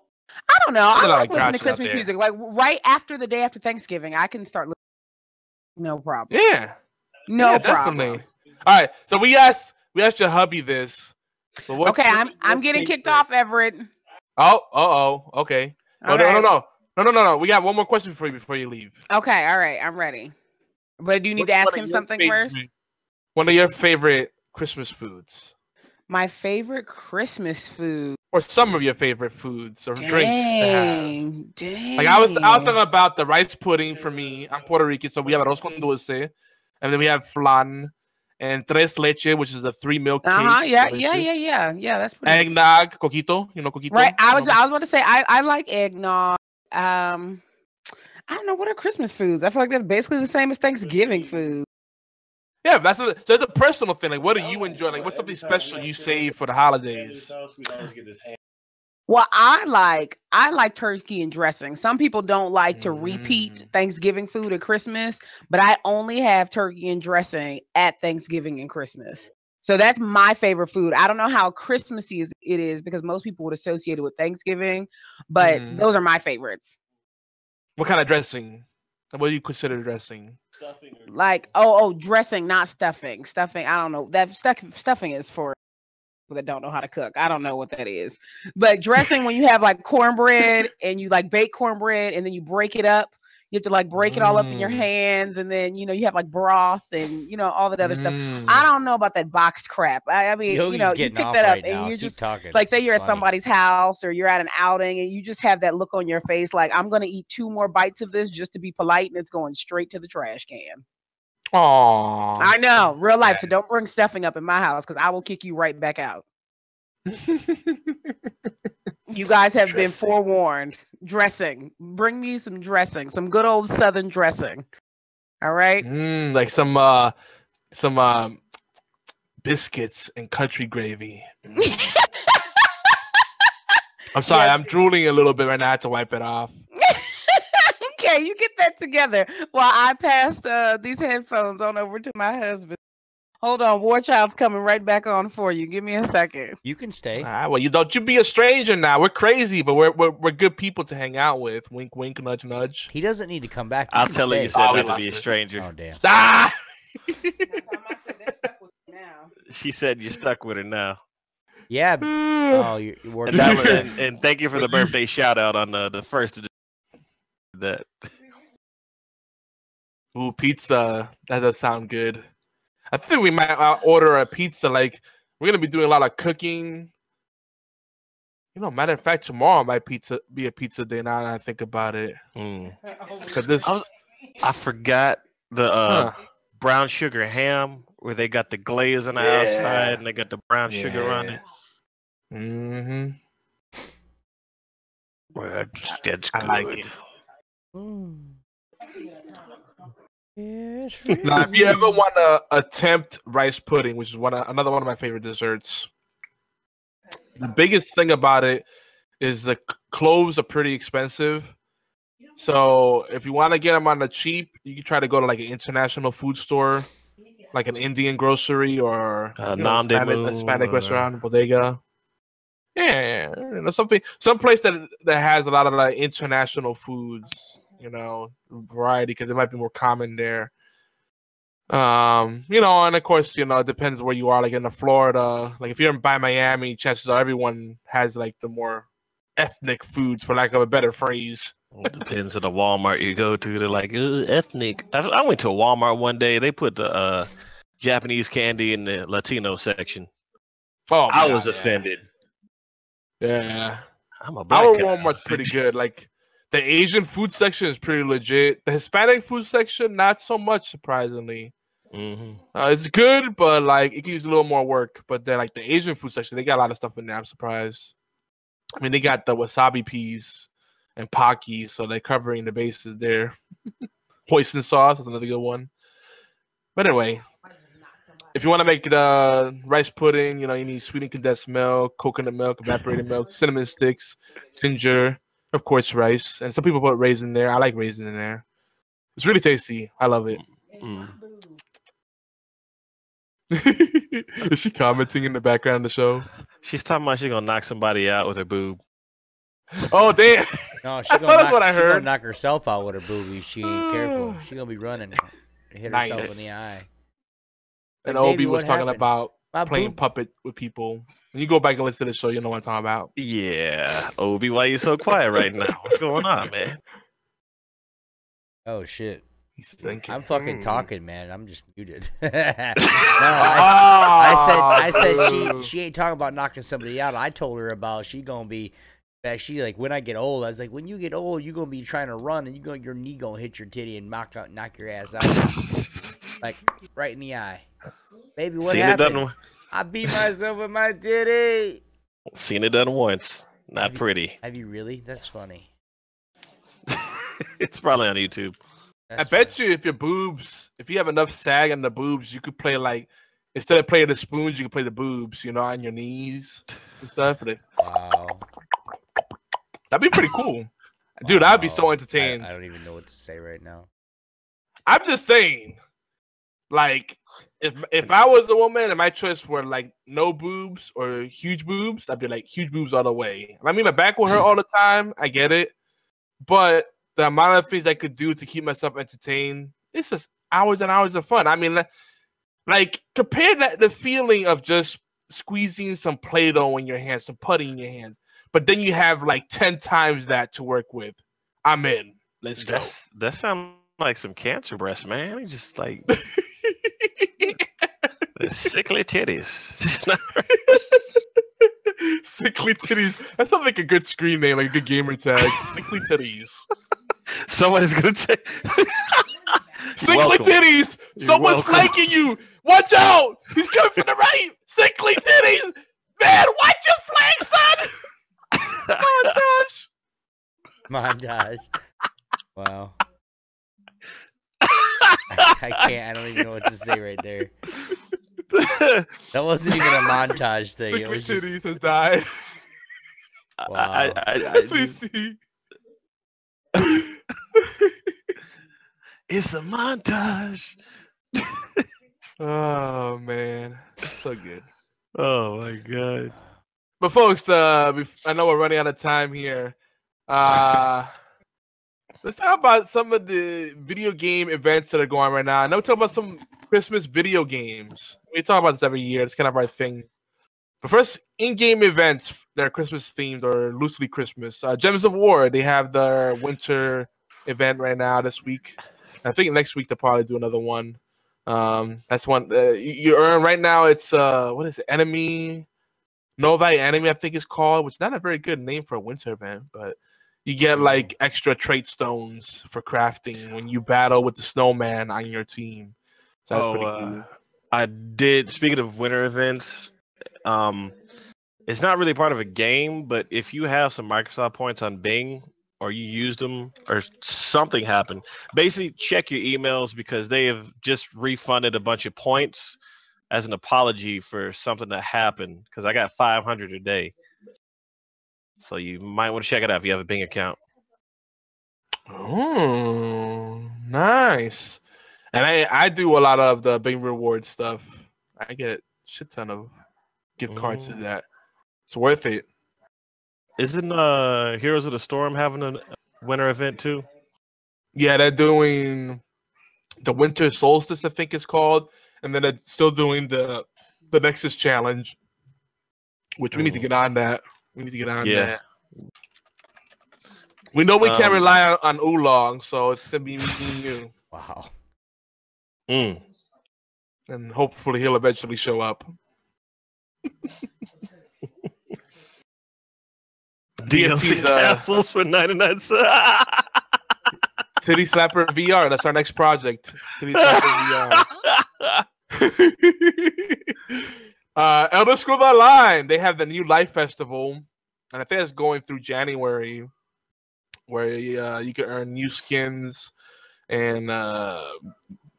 I don't know. I like listening to Christmas music. Like, right after the day after Thanksgiving, I can start listening. No problem. Yeah. No yeah, problem. Definitely. All right. So we asked we asked your hubby this. But okay, I'm I'm getting kicked off, Everett. Oh, uh-oh. Okay. No, no, no, no. No, no, no, no. We got one more question for you before you leave. Okay. All right. I'm ready. But do you need to ask him something first? One of your favorite Christmas foods. My favorite Christmas food. Or some of your favorite foods or dang, drinks to have. Dang. Like I was, I was talking about the rice pudding for me. I'm Puerto Rican, so we have arroz con dulce, and then we have flan and tres leche, which is a three milk cake. Uh huh. Yeah, delicious. yeah, yeah, yeah, yeah. That's pretty. Eggnog, good. Coquito. You know, coquito. Right. I was, I was about to say, I, I like eggnog. Um, I don't know what are Christmas foods. I feel like they're basically the same as Thanksgiving food. Yeah, that's a, so it's a personal thing. Like, what do you enjoy? Like, what's something special you save for the holidays? Well, I like I like turkey and dressing. Some people don't like to repeat mm. Thanksgiving food at Christmas, but I only have turkey and dressing at Thanksgiving and Christmas. So that's my favorite food. I don't know how Christmassy it is because most people would associate it with Thanksgiving, but mm. those are my favorites. What kind of dressing? What do you consider dressing? Stuffing or like oh oh dressing, not stuffing. Stuffing, I don't know. That stuff stuffing is for people that don't know how to cook. I don't know what that is. But dressing when you have like cornbread and you like bake cornbread and then you break it up. You have to like break it all up mm. in your hands and then you know you have like broth and you know all that other mm. stuff. I don't know about that boxed crap. I, I mean Yogi's you know you pick that right up now. And you just talking. Like say it's you're funny. At somebody's house or you're at an outing and you just have that look on your face like I'm gonna eat two more bites of this just to be polite and it's going straight to the trash can. Aww. I know, real life. So don't bring stuffing up in my house because I will kick you right back out. You guys have been forewarned. Dressing. Bring me some dressing. Some good old Southern dressing. All right? Mm, like some uh, some um, biscuits and country gravy. Mm. I'm sorry. Yeah. I'm drooling a little bit right now. I have to wipe it off. Okay, you get that together while I pass uh, these headphones on over to my husband. Hold on, War Child's coming right back on for you. Give me a second. You can stay. All right, well, you don't you be a stranger now. We're crazy, but we're we're, we're good people to hang out with. Wink, wink, nudge, nudge. He doesn't need to come back. I'll tell you, you said oh, that to be a stranger. Oh damn. Ah! She said you're stuck with her now. Yeah. Oh, you're, you're working. And, was, and, and thank you for the birthday shout out on the the first of that. Ooh, pizza. That does sound good. I think we might uh, order a pizza. Like, we're going to be doing a lot of cooking. You know, matter of fact, tomorrow might pizza be a pizza day now that I think about it. Mm. This... I, was, I forgot the uh, huh. brown sugar ham where they got the glaze on the yeah. outside and they got the brown yeah. sugar on it. Mm-hmm. Well, that's, that's I good. Like it. Mm. Yeah, really now, if you ever want to attempt rice pudding, which is one of, another one of my favorite desserts, the biggest thing about it is the cloves are pretty expensive. So if you want to get them on the cheap, you can try to go to like an international food store, like an Indian grocery or uh, know, Hispanic, Hispanic restaurant, bodega. Yeah, you know, something, some place that that has a lot of like international foods. You know, variety because it might be more common there. Um, you know, and of course, you know, it depends where you are. Like in the Florida, like if you're in by Miami, chances are everyone has like the more ethnic foods, for lack of a better phrase. It depends on the Walmart you go to. They're like, ethnic. I, I went to a Walmart one day. They put the uh, Japanese candy in the Latino section. Oh, I God, was offended. Yeah. yeah. I'm a black Our Walmart's pretty good. Like, the Asian food section is pretty legit. The Hispanic food section, not so much, surprisingly. Mm-hmm. Uh, it's good, but like it can use a little more work. But then, like the Asian food section, they got a lot of stuff in there. I'm surprised. I mean, they got the wasabi peas and Pocky, so they're covering the bases there. Hoisin sauce is another good one. But anyway, if you want to make the rice pudding, you know, you need sweetened condensed milk, coconut milk, evaporated milk, cinnamon sticks, ginger, of course, rice. And some people put raisin there. I like raisin in there. It's really tasty. I love it. Mm. Is she commenting in the background of the show? She's talking about she's gonna knock somebody out with her boob. Oh damn! No, she's gonna, knock, what I she heard. gonna knock herself out with her boob. She ain't careful. She's gonna be running and hit nice. herself in the eye. And like, Obi was talking happened? about My playing boob. puppet with people. When you go back and listen to the show, you know what I'm talking about. Yeah, Obi, why are you so quiet right now? What's going on, man? Oh shit. He's thinking. I'm fucking mm. talking, man. I'm just muted. no, I, oh, I said, I said she, she ain't talking about knocking somebody out. I told her about she gonna be, she like when I get old. I was like, when you get old, you gonna be trying to run and you gonna your knee gonna hit your titty and knock out, knock your ass out, like right in the eye. Baby, what Seen happened? It done... I beat myself with my titty. Seen it done once. Not have pretty. You, have you really? That's funny. It's probably on YouTube. That's I bet funny. you if your boobs, if you have enough sag on the boobs, you could play like, instead of playing the spoons, you could play the boobs, you know, on your knees and stuff. And it, wow. That'd be pretty cool. Dude, wow. I'd be so entertained. I, I don't even know what to say right now. I'm just saying, like, if if I was a woman and my choice were like no boobs or huge boobs, I'd be like, huge boobs all the way. I mean, my back will hurt all the time. I get it. But the amount of things I could do to keep myself entertained, it's just hours and hours of fun. I mean, like, compare that the feeling of just squeezing some Play-Doh in your hands, some putty in your hands, but then you have like ten times that to work with. I'm in. Let's go. That's, that sounds like some cancer breast, man. It's just like sickly titties. Sickly titties. That sounds like a good screen name, like a good gamer tag. Sickly titties. Somebody's gonna take Sickly welcome. titties. You're Someone's welcome. flanking you. Watch out! He's coming from the right. Sickly titties. Man, watch your flank, son. Montage. Montage. Wow. I, I can't. I don't even know what to say right there. That wasn't even a montage thing. Sickly it was just... titties has died. Wow. I, I, I, I just... see. It's a montage. Oh man, so good. Oh my god. But folks, uh, I know we're running out of time here. Uh, let's talk about some of the video game events that are going on right now. I know we're talking about some Christmas video games. We talk about this every year. It's kind of our thing. But first, in-game events that are Christmas-themed or loosely Christmas. Uh, Gems of War, they have their winter event right now this week. I think next week they'll probably do another one. Um, that's one. Uh, you, you earn right now, it's, uh, what is it, Enemy? Know Thy Enemy, I think it's called, which is not a very good name for a winter event, but you get, like, extra trait stones for crafting when you battle with the snowman on your team. So that's oh, pretty cool. Uh, I did. Speaking of winter events, um, it's not really part of a game, but if you have some Microsoft points on Bing or you used them or something happened, basically check your emails because they have just refunded a bunch of points as an apology for something that happened because I got five hundred a day. So you might want to check it out if you have a Bing account. Oh, nice. And I, I do a lot of the Bing reward stuff. I get a shit ton of gift cards to that. It's worth it. Isn't uh, Heroes of the Storm having a winter event too? Yeah, they're doing the Winter Solstice, I think it's called. And then they're still doing the the Nexus Challenge, which we Ooh. need to get on that. We need to get on yeah. that. We know we um, can't rely on, on Oolong, so it's gonna be me and you. Wow. Mm. And hopefully he'll eventually show up. D L C uh, castles for ninety-nine cents. City Slapper V R. That's our next project. City Slapper V R. uh, Elder Scrolls Online. They have the New Life Festival, and I think it's going through January, where uh, you can earn new skins and uh,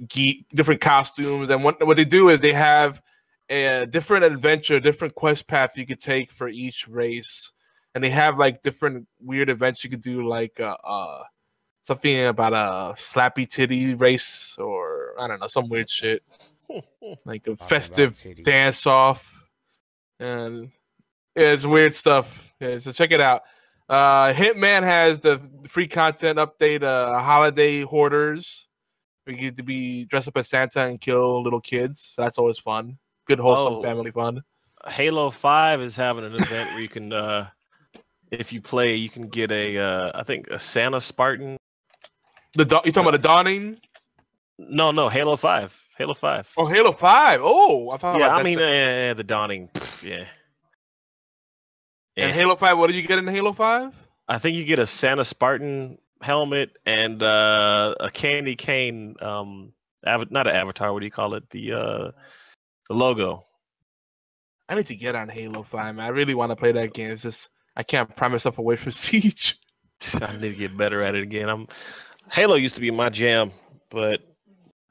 geek, different costumes. And what, what they do is they have a different adventure, different quest path you could take for each race. And they have like different weird events you could do, like uh, uh, something about a slappy titty race, or I don't know, some weird shit, like a festive dance off, and yeah, it's weird stuff. Yeah, so check it out. Uh, Hitman has the free content update. Uh, holiday hoarders, we get to be dressed up as Santa and kill little kids. So that's always fun. Good wholesome oh, family fun. Halo five is having an event where you can. Uh... If you play, you can get a, uh, I think, a Santa Spartan. The you talking about the Dawning? No, no, Halo five. Halo five. Oh, Halo five. Oh, I thought yeah, about I that. Yeah, I mean, uh, the Dawning. Pff, yeah. yeah. And Halo five, what do you get in Halo five? I think you get a Santa Spartan helmet and uh, a candy cane. Um, av not an avatar. What do you call it? The uh, the logo. I need to get on Halo five, man. I really want to play that game. It's just. I can't pry myself away from Siege. I need to get better at it again. I'm Halo used to be my jam, but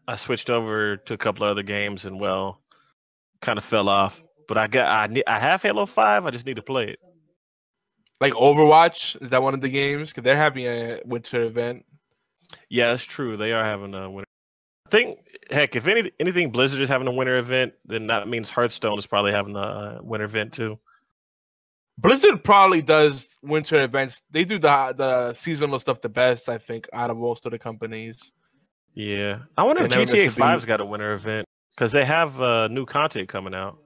I switched over to a couple of other games and well, kind of fell off. But I got I need I have Halo five. I just need to play it. Like Overwatch, is that one of the games? Because they're having a winter event. Yeah, that's true. They are having a winter. I think heck, if any anything Blizzard is having a winter event, then that means Hearthstone is probably having a winter event too. Blizzard probably does winter events. They do the the seasonal stuff the best, I think, out of most of the companies. Yeah, I wonder if G T A five's got a winter event because they have uh, new content coming out.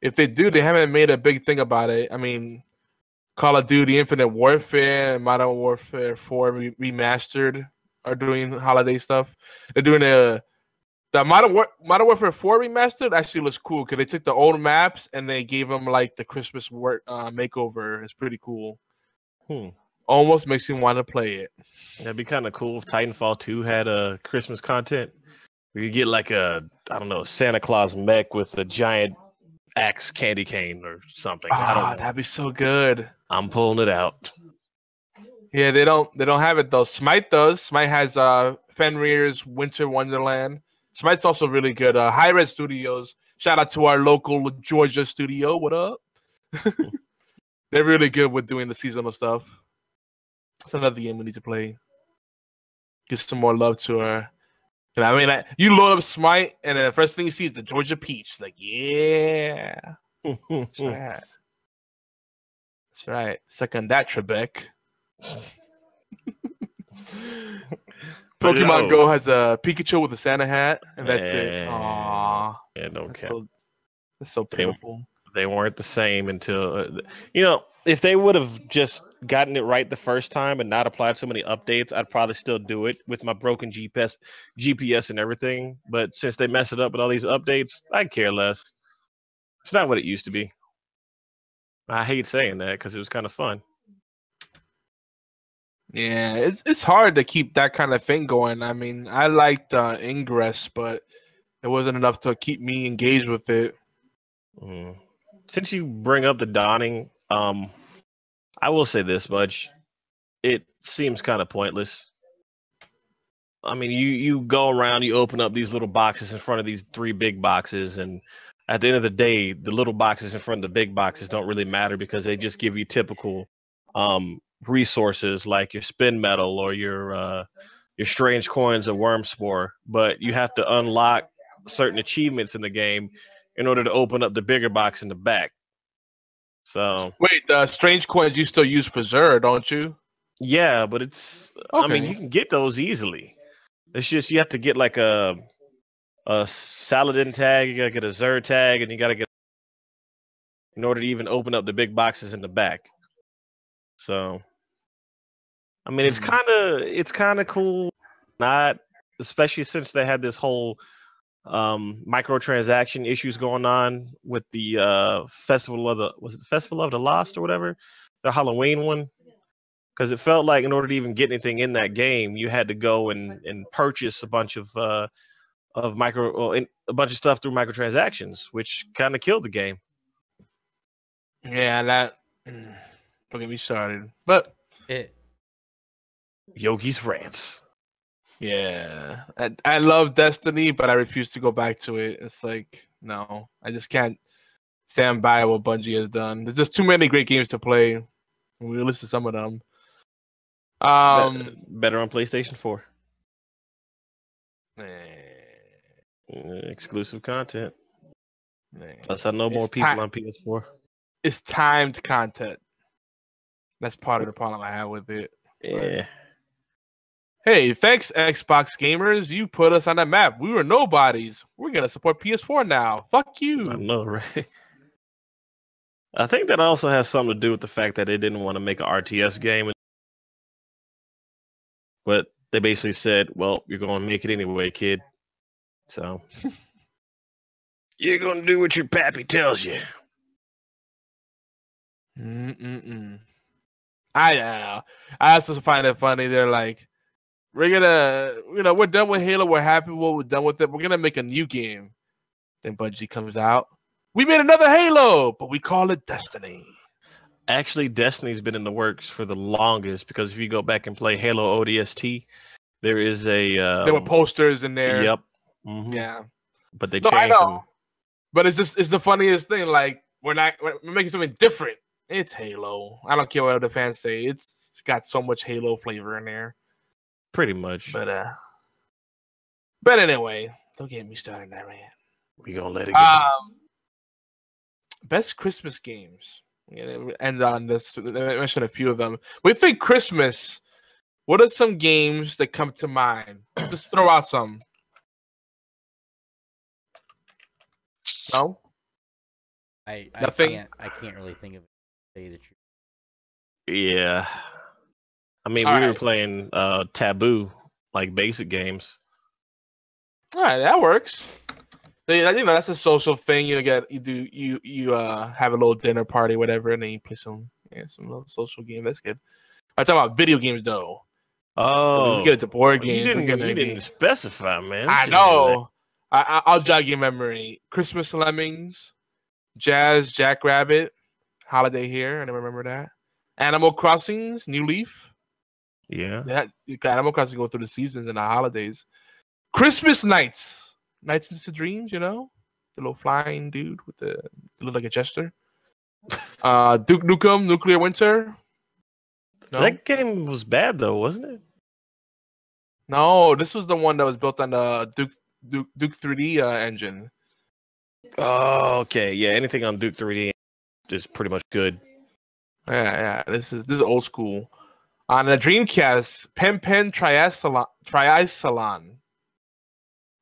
If they do, they haven't made a big thing about it. I mean, Call of Duty Infinite Warfare and Modern Warfare four Remastered are doing holiday stuff. They're doing a The Modern, War Modern Warfare four Remastered actually looks cool because they took the old maps and they gave them like the Christmas war uh, makeover. It's pretty cool. Hmm. Almost makes you want to play it. That'd be kind of cool if Titanfall two had a uh, Christmas content. You get like a I don't know Santa Claus mech with a giant axe candy cane or something. Ah, I don't know. That'd be so good. I'm pulling it out. Yeah, they don't they don't have it though. Smite does. Smite has uh, Fenrir's Winter Wonderland. Smite's also really good. Uh, High Red Studios. Shout out to our local Georgia studio. What up? They're really good with doing the seasonal stuff. It's another game we need to play. Give some more love to her. And I mean, I, you load up Smite, and then the first thing you see is the Georgia Peach. Like, yeah. That's right. That's right. Second that, Trebek. Pokemon no. Go has a Pikachu with a Santa hat, and that's yeah. it. Aww. Yeah, no cap. That's so, that's so painful. They, they weren't the same until, uh, you know, if they would have just gotten it right the first time and not applied so many updates, I'd probably still do it with my broken G P S, G P S and everything. But since they messed it up with all these updates, I care less. It's not what it used to be. I hate saying that because it was kind of fun. Yeah, it's it's hard to keep that kind of thing going. I mean, I liked uh, Ingress, but it wasn't enough to keep me engaged with it. Mm. Since you bring up the Dawning, um, I will say this much: it seems kind of pointless. I mean, you you go around, you open up these little boxes in front of these three big boxes, and at the end of the day, the little boxes in front of the big boxes don't really matter because they just give you typical. Um, resources like your spin metal or your uh, your strange coins of worm spore, but you have to unlock certain achievements in the game in order to open up the bigger box in the back. So wait, the uh, strange coins you still use for Xur, don't you? Yeah, but it's okay. I mean, you can get those easily. It's just you have to get like a a Saladin tag, you gotta get a Xur tag, and you gotta get in order to even open up the big boxes in the back. So, I mean, it's kind of it's kind of cool, not especially since they had this whole um, microtransaction issues going on with the uh, festival of the was it the Festival of the Lost or whatever, the Halloween one, because it felt like in order to even get anything in that game, you had to go and and purchase a bunch of uh, of micro or in, a bunch of stuff through microtransactions, which kind of killed the game. Yeah, that. Don't get me started, but it. Yogi's rants. Yeah, I, I love Destiny, but I refuse to go back to it. It's like, no, I just can't stand by what Bungie has done. There's just too many great games to play. We listed some of them. Um, better, better on PlayStation four. Eh. Exclusive content. Eh. Plus, I know more it's people on P S four. It's timed content. That's part of the problem I have with it. Yeah. Hey, thanks, Xbox gamers. You put us on that map. We were nobodies. We're going to support P S four now. Fuck you. I know, right? I think that also has something to do with the fact that they didn't want to make an R T S game. But they basically said, well, you're going to make it anyway, kid. So. You're going to do what your pappy tells you. Mm-mm-mm. I uh, I also find it funny. They're like, we're gonna, you know, we're done with Halo. We're happy with what we're done with it. We're gonna make a new game. Then Bungie comes out. We made another Halo, but we call it Destiny. Actually, Destiny's been in the works for the longest because if you go back and play Halo O D S T, there is a um, there were posters in there. Yep. Mm-hmm. Yeah. But they no, changed I know. them. But it's just it's the funniest thing. Like we're not we're making something different. It's Halo. I don't care what the fans say. It's, it's got so much Halo flavor in there. Pretty much. But uh, but anyway, don't get me started on that rant. We're going to let it go. Um, best Christmas games. We're going to end on this. I mentioned a few of them. We think Christmas. What are some games that come to mind? Just throw out some. No? I, I, can't, I can't really think of it. The truth. Yeah, I mean, All we right. were playing uh, Taboo, like basic games. All right, that works. Yeah, you know, that's a social thing. You get you do you you uh have a little dinner party, whatever, and then you play some yeah some little social game. That's good. I'm talking about video games though. Oh, we get into board games. You didn't, you didn't specify, man. That's I know. I, I'll jog your memory. Christmas Lemmings, Jazz Jackrabbit. Holiday here, I never remember that. Animal Crossings, New Leaf. Yeah. That, Animal Crossing go through the seasons and the holidays. Christmas Nights. Nights into Dreams, you know? The little flying dude with the, the look like a jester. Uh, Duke Nukem, Nuclear Winter. No? That game was bad though, wasn't it? No, this was the one that was built on the Duke Duke Duke three D uh, engine. Oh, okay. Yeah, anything on Duke three D. Is pretty much good. Yeah, yeah. This is this is old school. On the Dreamcast, Pen Pen Triathlon. Triathlon.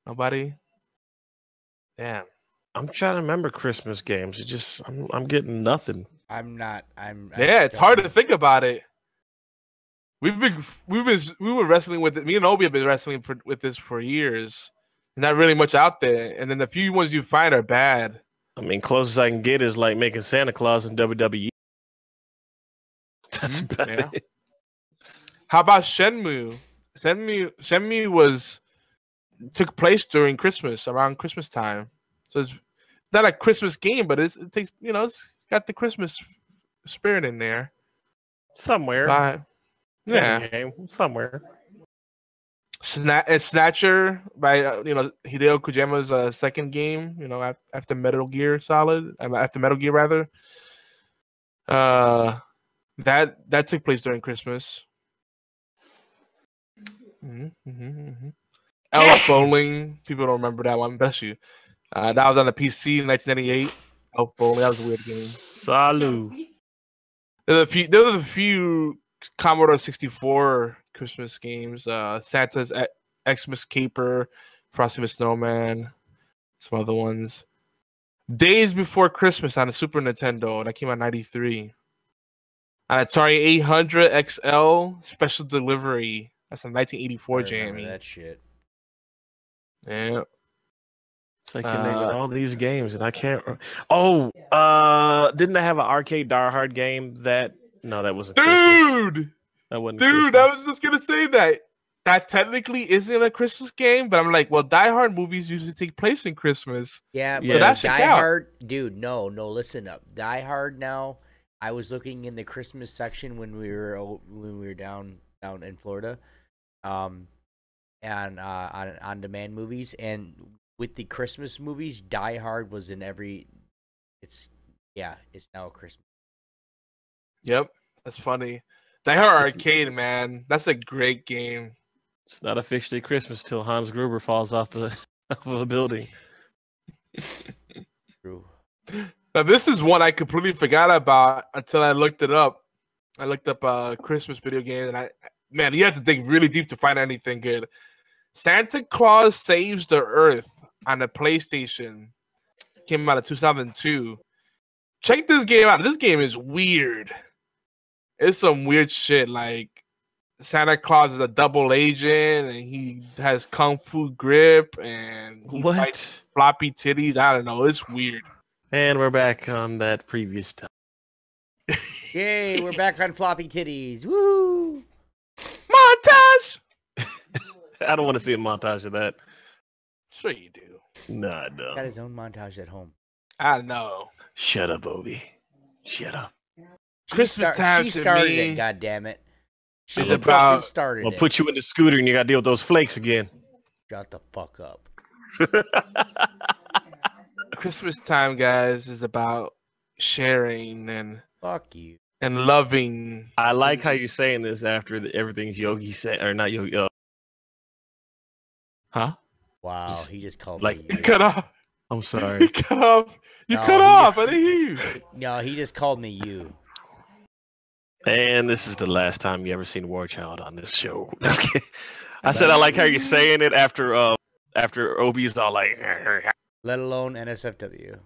Nobody. Damn. I'm trying to remember Christmas games. It just I'm I'm getting nothing. I'm not. I'm. Yeah, I'm it's hard to think about it. We've been we've been we were wrestling with it. Me and Obi have been wrestling for, with this for years. Not really much out there, and then the few ones you find are bad. I mean, closest I can get is like making Santa Claus in W W E. That's about yeah. it. How about Shenmue? Shenmue, Shenmue was took place during Christmas, around Christmas time. So it's not a Christmas game, but it's, it takes you know it's got the Christmas spirit in there somewhere. Uh, yeah, game, somewhere. Sna- Snatcher by uh, you know Hideo Kojima's uh, second game, you know after Metal Gear Solid, after Metal Gear rather. Uh, that that took place during Christmas. Mm-hmm, mm-hmm, mm-hmm. Elf Bowling, people don't remember that one. Bless you. Uh, that was on the P C in nineteen ninety-eight. Elf Bowling, that was a weird game. Salut. There were a few. There were a few Commodore sixty-four. Christmas games, uh, Santa's Xmas Caper, Frosty the Snowman, some other ones. Days Before Christmas on the Super Nintendo, that came out in ninety-three. Atari eight hundred X L special delivery. That's a nineteen eighty-four jam. That shit. Yeah. It's like uh, name all these games, and I can't. Oh, uh, didn't they have an arcade Die Hard game that? No, that wasn't. Dude, Christmas. that wasn't. Dude, Christmas. I was just gonna say that. That technically isn't a Christmas game, but I'm like, well, Die Hard movies usually take place in Christmas. Yeah, so yeah. that's Die Hard, dude. No, no, listen up. Die Hard now. I was looking in the Christmas section when we were when we were down down in Florida, um, and uh, on on demand movies, and with the Christmas movies, Die Hard was in every. It's yeah, it's now a Christmas. Yep, that's funny. Die Hard Arcade, man, that's a great game. It's not officially Christmas till Hans Gruber falls off the off of a building. True. Now this is one I completely forgot about until I looked it up. I looked up a Christmas video game, and I man, you have to dig really deep to find anything good. Santa Claus Saves the Earth on the PlayStation came out in two thousand two. Check this game out. This game is weird. It's some weird shit. Like Santa Claus is a double agent, and he has kung fu grip, and he what? fights floppy titties. I don't know. It's weird. And we're back on that previous time. Yay, we're back on floppy titties. Woo! Montage! I don't want to see a montage of that. Sure you do. Nah, no. Got his own montage at home. I know. Shut up, Obi. Shut up. She Christmas star time She to started me. it, goddammit. She fucking about, started I'll it. I'll put you in the scooter and you gotta deal with those flakes again. Shut the fuck up. Christmas time, guys, is about sharing and fuck you and loving. I like how you're saying this after the, everything's Yogi said, or not Yogi. Uh, huh? Wow, just, he just called like me. You cut off. I'm sorry. You cut off. You no, cut off. Just, I didn't hear you. No, he just called me you. And this is the last time you ever seen War Child on this show. Okay. I said I like how you're saying it after uh after Obi's all like. Let alone N S F W.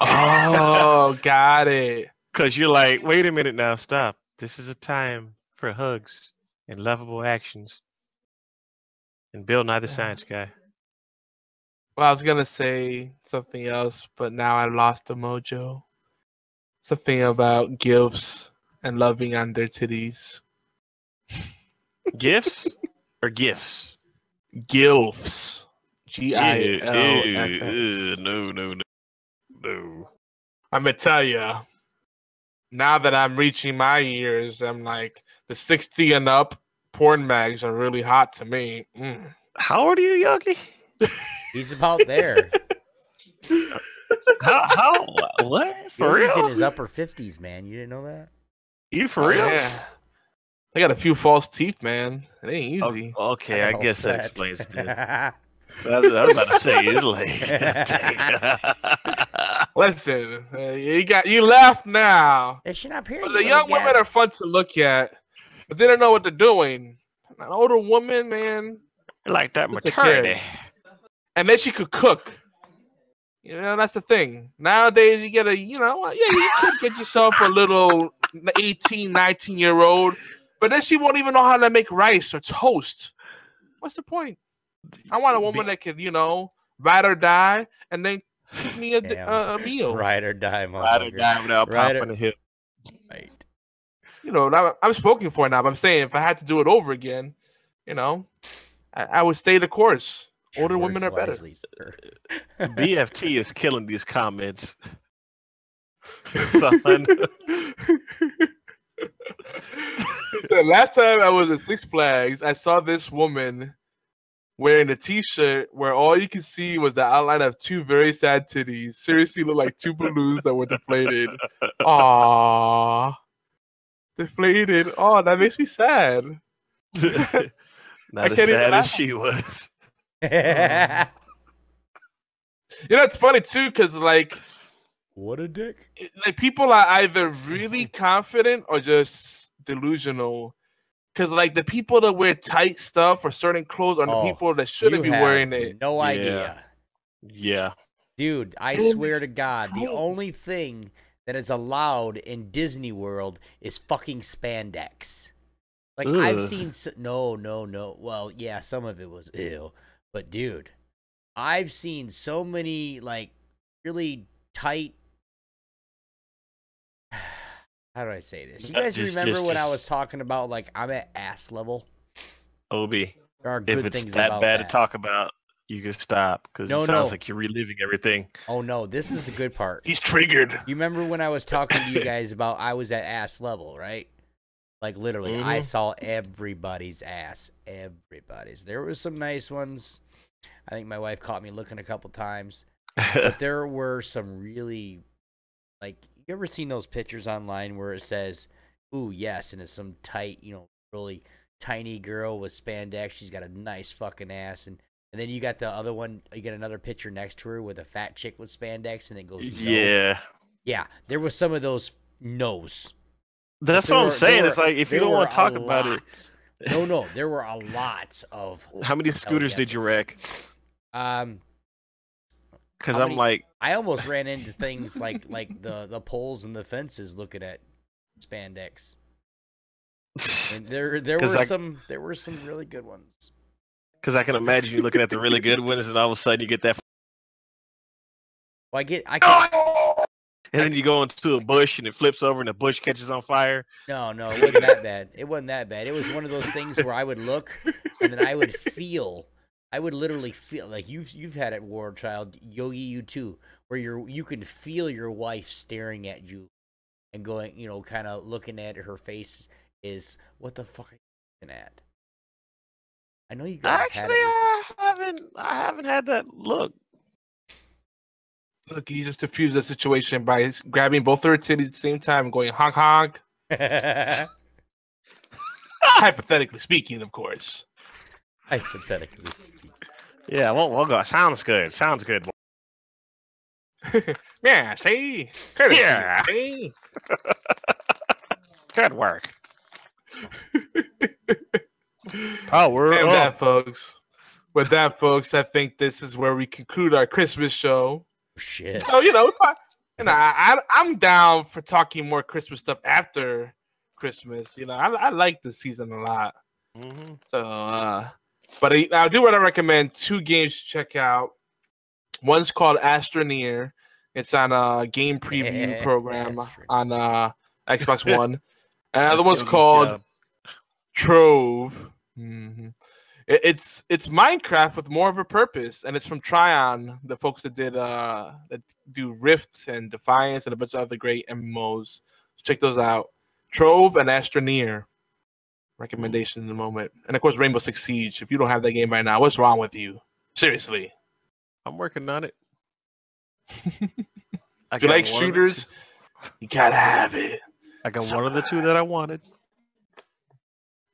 Oh, got it. Because you're like, wait a minute now, stop. This is a time for hugs and lovable actions. And Bill Nye the Science Guy. Well, I was going to say something else, but now I lost the mojo. Something about gifts and loving on their titties. Gifts or gifts? Gilfs. G I L F S. No, no, no, no. I'm gonna tell you. Now that I'm reaching my years, I'm like the sixty and up porn mags are really hot to me. Mm. How old are you, Yogi? He's about there. how? How? What? For real? He's in his upper fifties, man. You didn't know that? You for oh, real? Yeah. I got a few false teeth, man. It ain't easy. Oh, okay, I, I guess that, that explains it. That's what I was about to say. It's like, listen, uh, you got you laugh now. They should not hear. The young women are fun to look at, but they don't know what they're doing. An older woman, man, I like that maternity, and then she could cook. You know, that's the thing. Nowadays, you get a, you know, yeah, you could get yourself a little eighteen, nineteen year old, but then she won't even know how to make rice or toast. What's the point? I want a woman that could, you know, ride or die, and then give me a, uh, a meal. Ride or die, motherfucker. Ride or die without popping a hip. Right. You know, I'm spoken for now, but I'm saying if I had to do it over again, you know, I, I would stay the course. Older Words women are better. Wisely, B F T is killing these comments. Son. So last time I was at Six Flags, I saw this woman wearing a t-shirt where all you could see was the outline of two very sad titties. Seriously looked like two balloons that were deflated. Aww. Deflated. Aww, that makes me sad. Not as sad as she was. You know, it's funny, too, because, like... What a dick. Like, people are either really confident or just delusional. Because, like, the people that wear tight stuff or certain clothes are the oh, people that shouldn't be wearing it. No idea. Yeah. yeah. Dude, I swear to God, the only thing that is allowed in Disney World is fucking spandex. Like, ugh. I've seen... So no, no, no. Well, yeah, some of it was ew. But, dude, I've seen so many, like, really tight... How do I say this? You guys just, remember just, when just... I was talking about, like, I'm at ass level? Obi, there are good if it's things that about bad that. to talk about, you can stop. Because no, it sounds no. like you're reliving everything. Oh, no. This is the good part. He's triggered. You remember when I was talking to you guys about I was at ass level, right? Like, literally, mm-hmm. I saw everybody's ass. Everybody's. There were some nice ones. I think my wife caught me looking a couple times. But there were some really, like, you ever seen those pictures online where it says, ooh, yes, and it's some tight, you know, really tiny girl with spandex. She's got a nice fucking ass. And, and then you got the other one. You get another picture next to her with a fat chick with spandex, and it goes, no. Yeah. Yeah, there was some of those no's. That's what I'm saying. It's like, if you don't want to talk about it. No, no. There were a lot of... How many scooters did you wreck? Um, Because I'm like... I almost ran into things like like the, the poles and the fences looking at spandex. And there there were some there were some really good ones. Because I can imagine you looking at the really good ones, and all of a sudden you get that... Well, I get... I can... And then you go into a bush, and it flips over, and the bush catches on fire. No, no, it wasn't that bad. It wasn't that bad. It was one of those things where I would look, and then I would feel, I would literally feel, like you've you've had it, War Child, Yogi, you too, where you're you can feel your wife staring at you, and going, you know, kind of looking at her face is, what the fuck are you looking at? I know you guys actually, have had it. I haven't, I haven't had that look. Look, he just diffused the situation by grabbing both her titties at the same time and going, honk, honk. Hypothetically speaking, of course. Hypothetically speaking. Yeah, well, well God, sounds good. Sounds good. Yeah, see? Courtesy, yeah. See? Good work. Power and up. That, folks. With that, folks, I think this is where we conclude our Christmas show. Shit. So, you know, and I, I, I'm down for talking more Christmas stuff after Christmas. You know, I, I like this season a lot. Mm-hmm. So, uh, but I, I do want to recommend two games to check out. One's called Astroneer. It's on a game preview yeah, program Astro. on uh, Xbox One. And another one's called job. Trove. Mm-hmm. It's it's Minecraft with more of a purpose, and it's from Tryon, the folks that did uh that do Rift and Defiance and a bunch of other great M M Os. So check those out. Trove and Astroneer. Recommendation in the moment. And of course Rainbow Six Siege. If you don't have that game by now, what's wrong with you? Seriously. I'm working on it. If you like shooters, you gotta have it. I got Somehow. one of the two that I wanted.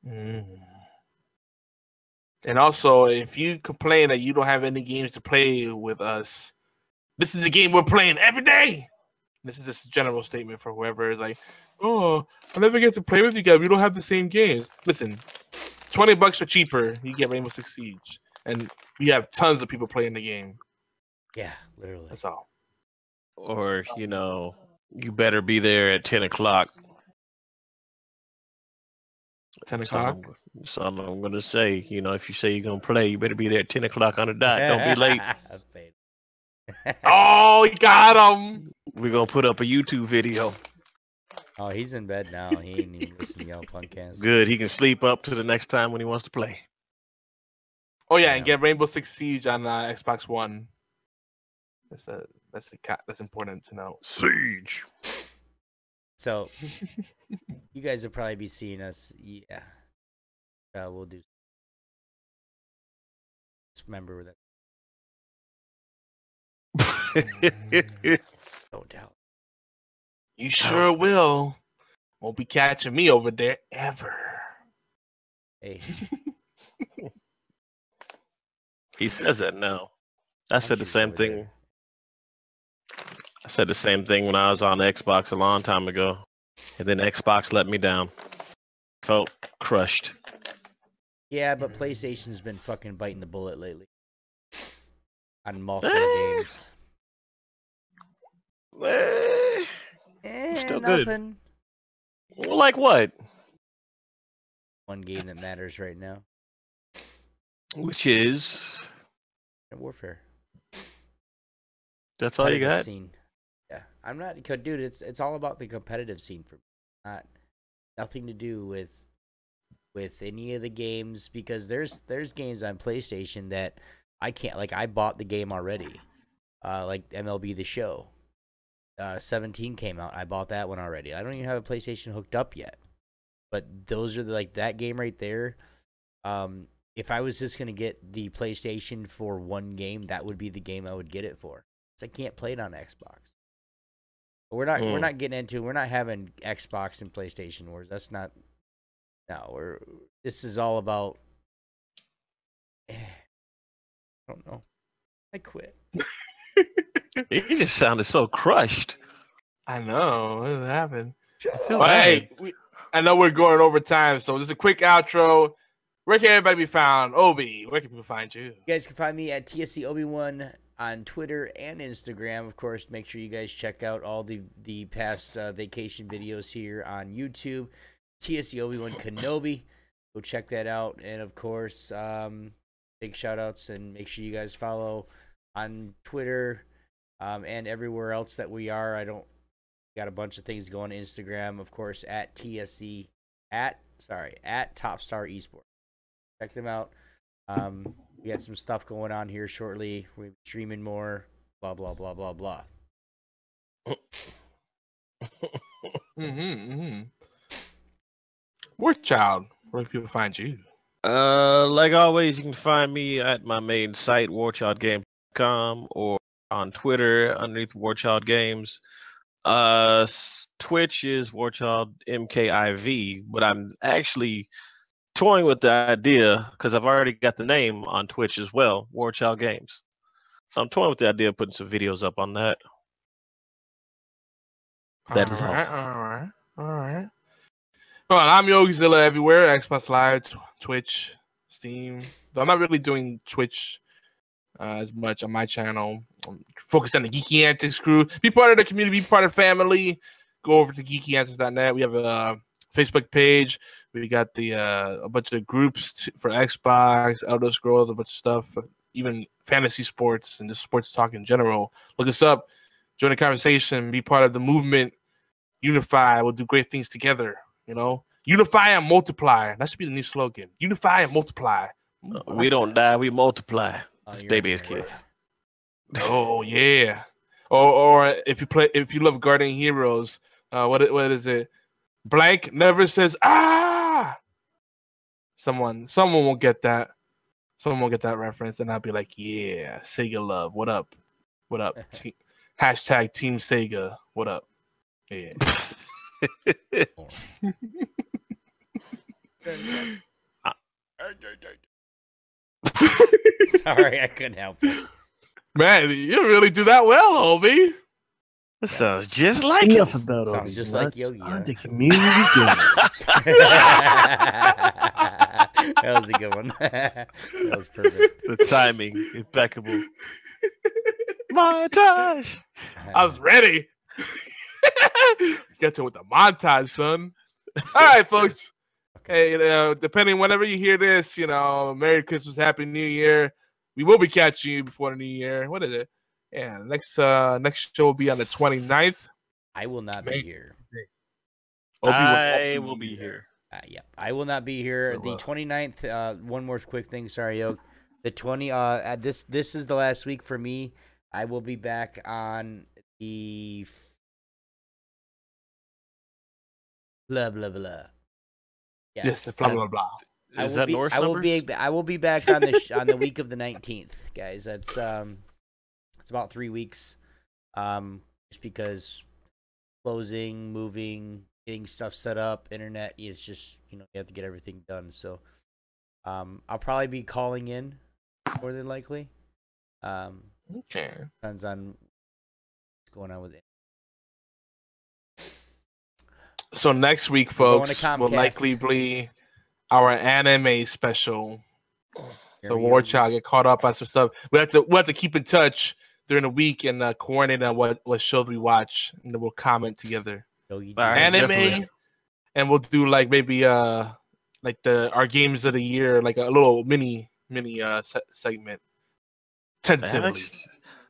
Mm. And also, if you complain that you don't have any games to play with us, this is the game we're playing every day. This is just a general statement for whoever is like, oh, I never get to play with you guys. We don't have the same games. Listen, twenty bucks or cheaper, you get Rainbow Six Siege. And we have tons of people playing the game. Yeah, literally. That's all. Or, you know, you better be there at ten o'clock. ten o'clock. So I'm, I'm going to say, you know, if you say you're going to play, you better be there at ten o'clock on the dot. Don't be late. Oh, he got him. We're going to put up a YouTube video. Oh, he's in bed now. He ain't even listening to y'all podcast. Good. He can sleep up to the next time when he wants to play. Oh, yeah, yeah. And get Rainbow Six Siege on uh, Xbox One. That's a, that's, a, that's important to know. Siege. So, you guys will probably be seeing us. Yeah. Uh, we'll do. Just remember that. No doubt. You sure will. Won't be catching me over there ever. Hey. He says that now. I I'm said the sure same thing. There. I said the same thing when I was on Xbox a long time ago, and then Xbox let me down. Felt crushed. Yeah, but PlayStation's been fucking biting the bullet lately on multiple eh. games. Eh. Eh. still nothing. Good. Well, like what? One game that matters right now. Which is... Warfare. That's all you got? Scene. Yeah. I'm not... Dude, it's it's all about the competitive scene for me. Not, nothing to do with with any of the games, because there's there's games on PlayStation that I can't... Like, I bought the game already. Uh, like M L B The Show. Uh, seventeen came out. I bought that one already. I don't even have a PlayStation hooked up yet. But those are the, like that game right there. Um, if I was just gonna get the PlayStation for one game, that would be the game I would get it for. Cause I can't play it on Xbox. But we're not mm. we're not getting into we're not having Xbox and PlayStation wars. That's not no. We're this is all about. I don't know. I quit. You just sounded so crushed. I know. What happened? All right. Like... I know we're going over time, so just a quick outro. Where can everybody be found? Obi, where can people find you? You guys can find me at T S C Obi one on Twitter and Instagram. Of course, make sure you guys check out all the, the past uh, vacation videos here on YouTube. T S C Obi one Kenobi. Go check that out. And, of course, um, big shout-outs, and make sure you guys follow on Twitter um, and everywhere else that we are. I don't... Got a bunch of things going on Instagram, of course, at T S C, at, sorry, at Top Star Esports. Check them out. Um, we got some stuff going on here shortly. We're streaming more, blah, blah, blah, blah, blah. Mm-hmm, mm-hmm. Workchild, where can people find you? Uh, like always, you can find me at my main site, warchild games dot com, or on Twitter, underneath Warchild Games. Uh, Twitch is Warchild M K I V, but I'm actually toying with the idea because I've already got the name on Twitch as well, Warchild Games. So I'm toying with the idea of putting some videos up on that. That is all. All right, all right, all right. Well, I'm Yogizilla everywhere: Xbox Live, Twitch, Steam. Though I'm not really doing Twitch Uh, as much on my channel. I'm focused on the Geeky Antics crew. Be part of the community. Be part of family. Go over to geeky antics dot net. We have a Facebook page. We got the uh, a bunch of groups for Xbox, Elder Scrolls, a bunch of stuff, even fantasy sports and just sports talk in general. Look us up. Join the conversation. Be part of the movement. Unify. We'll do great things together. You know, unify and multiply. That should be the new slogan. Unify and multiply. No, we don't die. We multiply. This baby is kids. Oh yeah. Or or if you play if you love Guardian Heroes, uh what what is it? Blank never says ah. Someone someone will get that. Someone will get that reference, and I'll be like, yeah, Sega love. What up? What up? Te hashtag Team Sega. What up? Yeah. Sorry, I couldn't help it. Man, you really do that well, Obi. That sounds just like enough him. About sounds Obi. Just like Yogi. On the community game. That was a good one. That was perfect. The timing, impeccable. Montage. I was ready. Get to it with the montage, son. All right, folks. Hey, uh, depending whenever you hear this, you know, Merry Christmas, Happy New Year. We will be catching you before the New Year. What is it? Yeah, next uh, next show will be on the twenty-ninth. I will not May. be here. Obi I will, will be here. here. Uh, yeah, I will not be here. So, the uh, twenty-ninth, uh, one more quick thing. Sorry, Yoke. The twenty, uh, this, this is the last week for me. I will be back on the... Blah, blah, blah. Yes, yes, blah blah blah. I Is will that be, Norse I will numbers? be I will be back on the sh on the week of the nineteenth, guys. That's um, it's about three weeks, um, just because closing, moving, getting stuff set up, internet. It's just you know you have to get everything done. So, um, I'll probably be calling in more than likely. Um, okay, depends on what's going on with it. So next week, folks, will likely be our anime special. So Warchild get caught up on some stuff. We have to we have to keep in touch during the week and uh, coordinate on what what shows we watch, and then we'll comment together. No, you like anime, definitely. And we'll do like maybe uh like the our games of the year, like a little mini mini uh se segment. Tentatively, I've actually,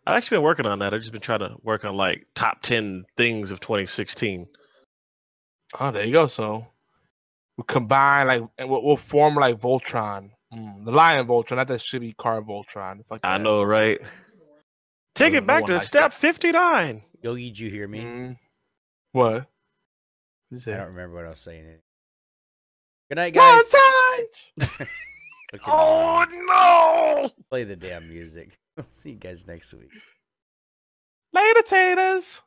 I've actually been working on that. I've just been trying to work on like top ten things of twenty sixteen. Oh, there you go. So we combine like, and we'll, we'll form like Voltron, mm, the Lion Voltron, not that should be Car Voltron. Like I know, right? Take it back to step fifty-nine. Yo, did you hear me? Mm. What? I don't remember what I was saying. Good night, guys. Oh, no. Play the damn music. I'll see you guys next week. Later, taters.